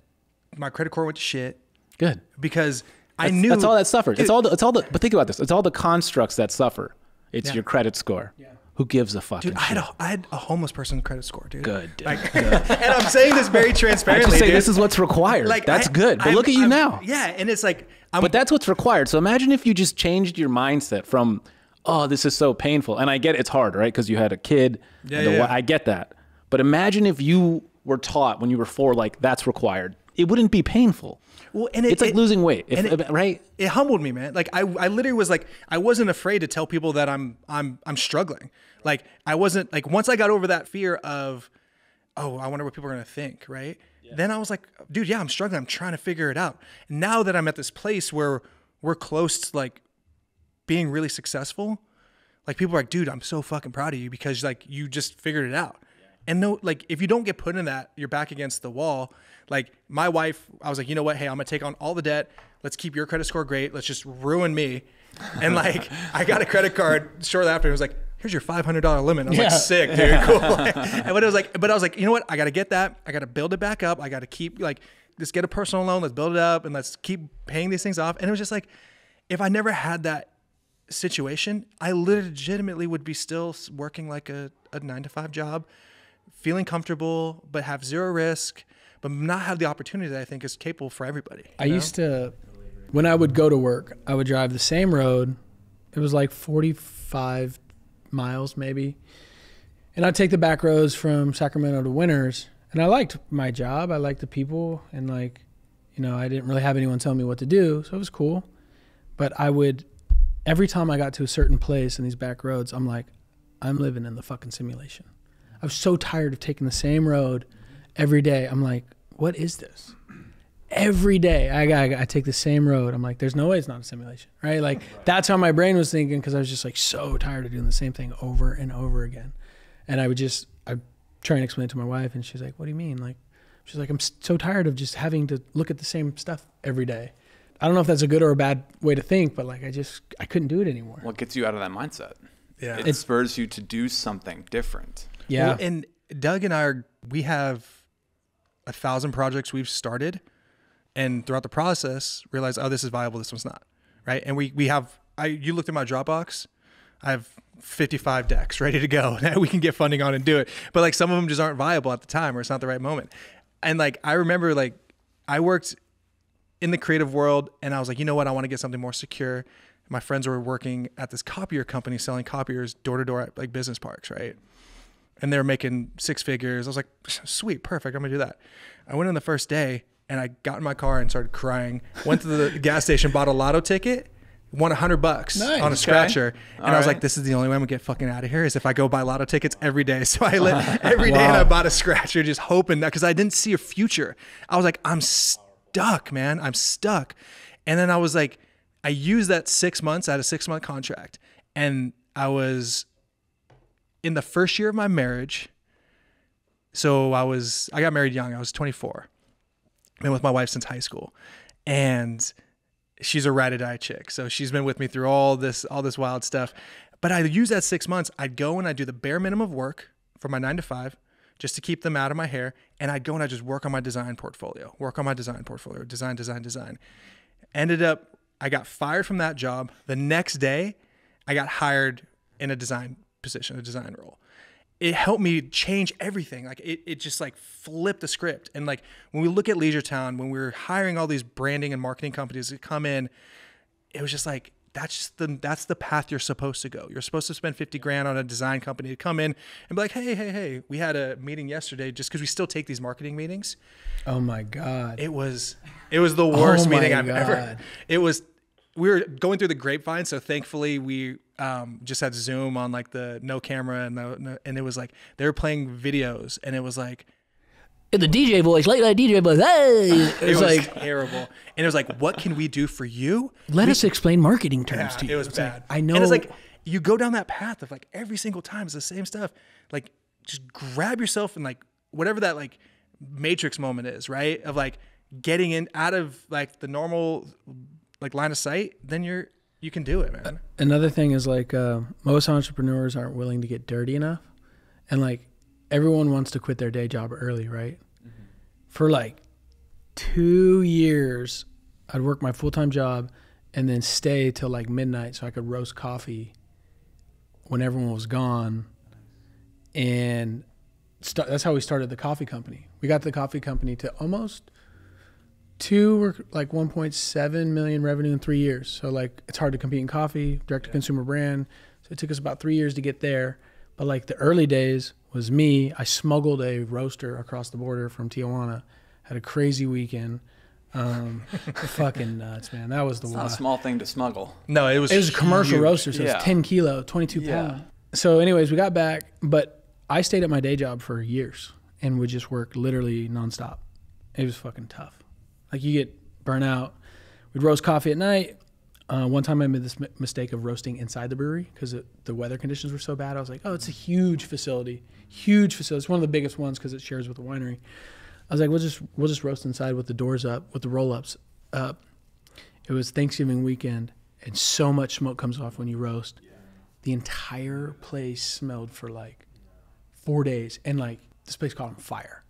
My credit card went to shit. Good. Because I knew. That's all that suffered. Dude. But think about this. It's all the constructs that suffer. It's your credit score. Yeah. Who gives a fuck? Dude, I had a homeless person credit score, dude. Good, dude. Like, good. And I'm saying this very transparently. I just say dude, this is what's required. Like, that's good. But look at you now. Yeah, and it's like. But that's what's required. So imagine if you just changed your mindset from, oh, this is so painful. And I get it's hard, right? Because you had a kid. Yeah. I get that. But imagine if you were taught when you were 4, like that's required. It wouldn't be painful. Well, and it's like losing weight, right? It humbled me, man. Like I literally was like, I wasn't afraid to tell people that I'm struggling. Like I wasn't like, once I got over that fear of, oh, I wonder what people are going to think. Right. Yeah. Then I was like, dude, yeah, I'm struggling. I'm trying to figure it out. And now that I'm at this place where we're close to like being really successful, like people are like, dude, I'm so fucking proud of you because like you just figured it out. And no, like if you don't get put in that, you're back against the wall. Like my wife, I was like, you know what? Hey, I'm gonna take on all the debt. Let's keep your credit score great. Let's just ruin me. And like, I got a credit card shortly after. It was like, here's your $500 limit. I was like, sick, dude, cool. And but I was like, you know what? I gotta get that. I gotta build it back up. I gotta keep like, let's get a personal loan. Let's build it up and let's keep paying these things off. And it was just like, if I never had that situation, I legitimately would be still working like a 9-to-5 job, feeling comfortable, but have zero risk, but not have the opportunity that I think is capable for everybody. I used to, when I would go to work, I would drive the same road. It was like 45 miles maybe. And I'd take the back roads from Sacramento to Winters. And I liked my job. I liked the people. And like, you know, I didn't really have anyone tell me what to do. So it was cool. But I would, every time I got to a certain place in these back roads, I'm like, I'm living in the fucking simulation. I was so tired of taking the same road every day. I'm like, what is this? Every day I take the same road. I'm like, there's no way it's not a simulation, right? Like that's how my brain was thinking because I was just like so tired of doing the same thing over and over again. And I would just, I try and explain it to my wife and she's like, what do you mean? Like, she's like, I'm so tired of just having to look at the same stuff every day. I don't know if that's a good or a bad way to think, but like I couldn't do it anymore. Well, it gets you out of that mindset. Yeah. It spurs you to do something different. Yeah. Well, and Doug and I, we have 1,000 projects we've started, and throughout the process realize, oh, this is viable, this one's not, right? And we have, you looked at my Dropbox, I have 55 decks ready to go that we can get funding on and do it. But like some of them just aren't viable at the time, or it's not the right moment. And like, I remember like I worked in the creative world and I was like, you know what? I want to get something more secure. My friends were working at this copier company selling copiers door to door at like business parks, right? And they were making six figures. I was like, sweet, perfect, I'm gonna do that. I went on the first day and I got in my car and started crying. Went to the gas station, bought a lotto ticket, won $100 nice, on a scratcher. Okay. And I was like, this is the only way I'm gonna get fucking out of here is if I go buy lotto tickets every day. So I lit every day and I bought a scratcher, just hoping that, cause I didn't see a future. I was like, I'm stuck, man, I'm stuck. And then I was like, I used that 6 months, I had a 6 month contract, and I was in the first year of my marriage. So I got married young, I was 24. Been with my wife since high school, and she's a ride or die chick. So she's been with me through all this wild stuff. But I used that 6 months, I'd go and I'd do the bare minimum of work from my 9 to 5, just to keep them out of my hair. And I'd go and I'd just work on my design portfolio, design. Ended up, I got fired from that job. The next day, I got hired in a design position, a design role. It helped me change everything. Like it just like flipped the script. And like when we look at Leisuretown, when we were hiring all these branding and marketing companies to come in, it was just like, that's the path you're supposed to go. You're supposed to spend 50 grand on a design company to come in and be like, hey, we had a meeting yesterday, just because we still take these marketing meetings. Oh my God. It was the worst meeting I've ever had. We were going through the grapevine. So thankfully we just had Zoom on like the no camera and it was like, they were playing videos and it was like, in the DJ voice, late night DJ voice, hey. It was like terrible. And it was like, what can we do for you? Let us explain marketing terms to you. It was bad. Like, I know. And it's like, you go down that path of like every single time it's the same stuff. Like just grab yourself and like whatever that like Matrix moment is, right? Of like getting in out of like the normal like line of sight, then you can do it, man. Another thing is like most entrepreneurs aren't willing to get dirty enough. And like, everyone wants to quit their day job early, right? Mm-hmm. For like 2 years, I'd work my full-time job and then stay till like midnight so I could roast coffee when everyone was gone. And that's how we started the coffee company. We got the coffee company to almost like 1.7 million revenue in 3 years. So like, it's hard to compete in coffee, direct-to-consumer brand. So it took us about 3 years to get there. But like the early days was me. I smuggled a roaster across the border from Tijuana. Had a crazy weekend. Fucking nuts, man. That was the wild. Not a small thing to smuggle. No, it was. It was huge. A commercial roaster, so it's 10 kilo, 22 pound. So, anyways, we got back, but I stayed at my day job for years and would just work literally nonstop. It was fucking tough. Like you get burnt out. We'd roast coffee at night. One time I made this mistake of roasting inside the brewery because the weather conditions were so bad. I was like, oh, it's a huge facility, It's one of the biggest ones because it shares with the winery. I was like, we'll just roast inside with the doors up, with the roll-ups up. It was Thanksgiving weekend, and so much smoke comes off when you roast. The entire place smelled for like 4 days, and like this place caught on fire.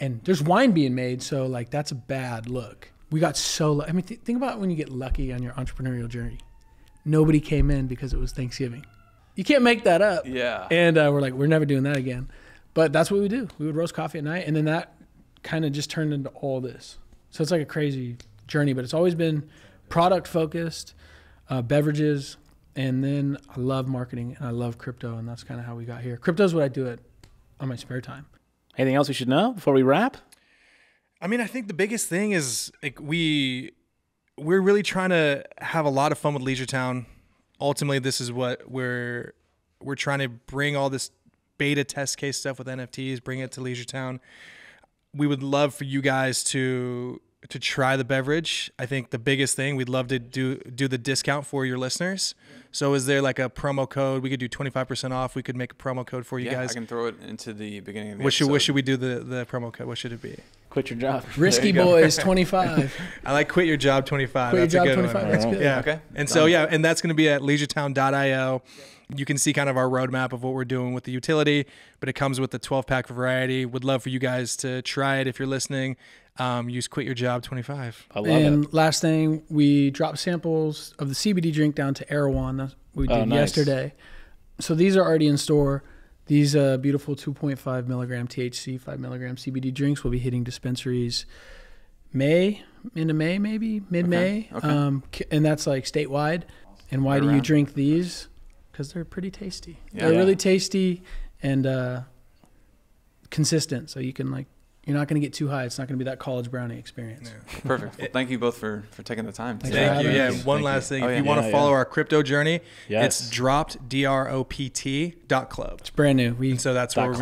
And there's wine being made, so like that's a bad look. We got so lucky. I mean, think about when you get lucky on your entrepreneurial journey. Nobody came in because it was Thanksgiving. You can't make that up. Yeah. And we're like, we're never doing that again. But that's what we do. We would roast coffee at night, and then that kind of just turned into all this. So it's like a crazy journey, but it's always been product-focused, beverages, and then I love marketing, and I love crypto, and that's kind of how we got here. Crypto is what I do on my spare time. Anything else we should know before we wrap? I mean, I think the biggest thing is like we're really trying to have a lot of fun with Leisuretown. Ultimately, this is what we're trying to bring, all this beta test case stuff with NFTs, bring it to Leisuretown. We would love for you guys to try the beverage. I think the biggest thing, we'd love to do the discount for your listeners. So is there like a promo code? We could do 25% off. We could make a promo code for you guys. I can throw it into the beginning of the episode. What should we do the promo code? What should it be? Quit your job. Risky Boys 25. I like quit your job 25. Quit your job 25. That's good. Yeah. Okay. And so, and that's going to be at leisuretown.io. You can see kind of our roadmap of what we're doing with the utility, but it comes with the 12-pack variety. Would love for you guys to try it if you're listening. Use Quit Your Job 25. I love it. And last thing, we dropped samples of the CBD drink down to Erewhon. That's what we did yesterday. So these are already in store. These beautiful 2.5 milligram THC, 5 milligram CBD drinks will be hitting dispensaries mid-May. Okay. And that's like statewide. And why do you drink these? Because they're pretty tasty. Yeah, they're really tasty and consistent. So you can like, you're not going to get too high. It's not going to be that college brownie experience. Yeah. Perfect. Well, thank you both for taking the time today. Thank you. Yeah. One last thing. Oh, yeah. If you want to follow our crypto journey, it's Dropped, DROPT.club. It's brand new. So that's where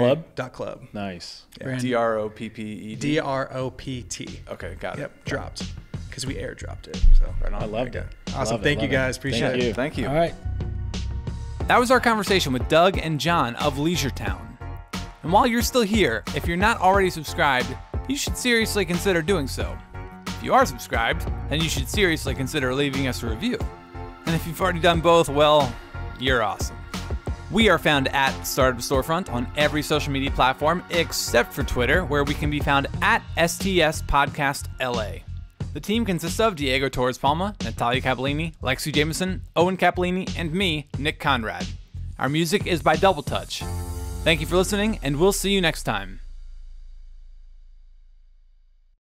.club. Nice. Yeah. DROPPED. DROPT. Okay. Got it. Yep. Dropped. Because we airdropped it. So right on. I loved it. Awesome. Thank you guys. Appreciate it. Thank you. All right. That was our conversation with Doug and Jon of Leisuretown. And while you're still here, if you're not already subscribed, you should seriously consider doing so. If you are subscribed, then you should seriously consider leaving us a review. And if you've already done both, well, you're awesome. We are found at Startup Storefront on every social media platform except for Twitter, where we can be found at STS Podcast LA. The team consists of Diego Torres Palma, Natalia Capellini, Lexi Jameson, Owen Capellini, and me, Nick Conrad. Our music is by Double Touch. Thank you for listening, and we'll see you next time.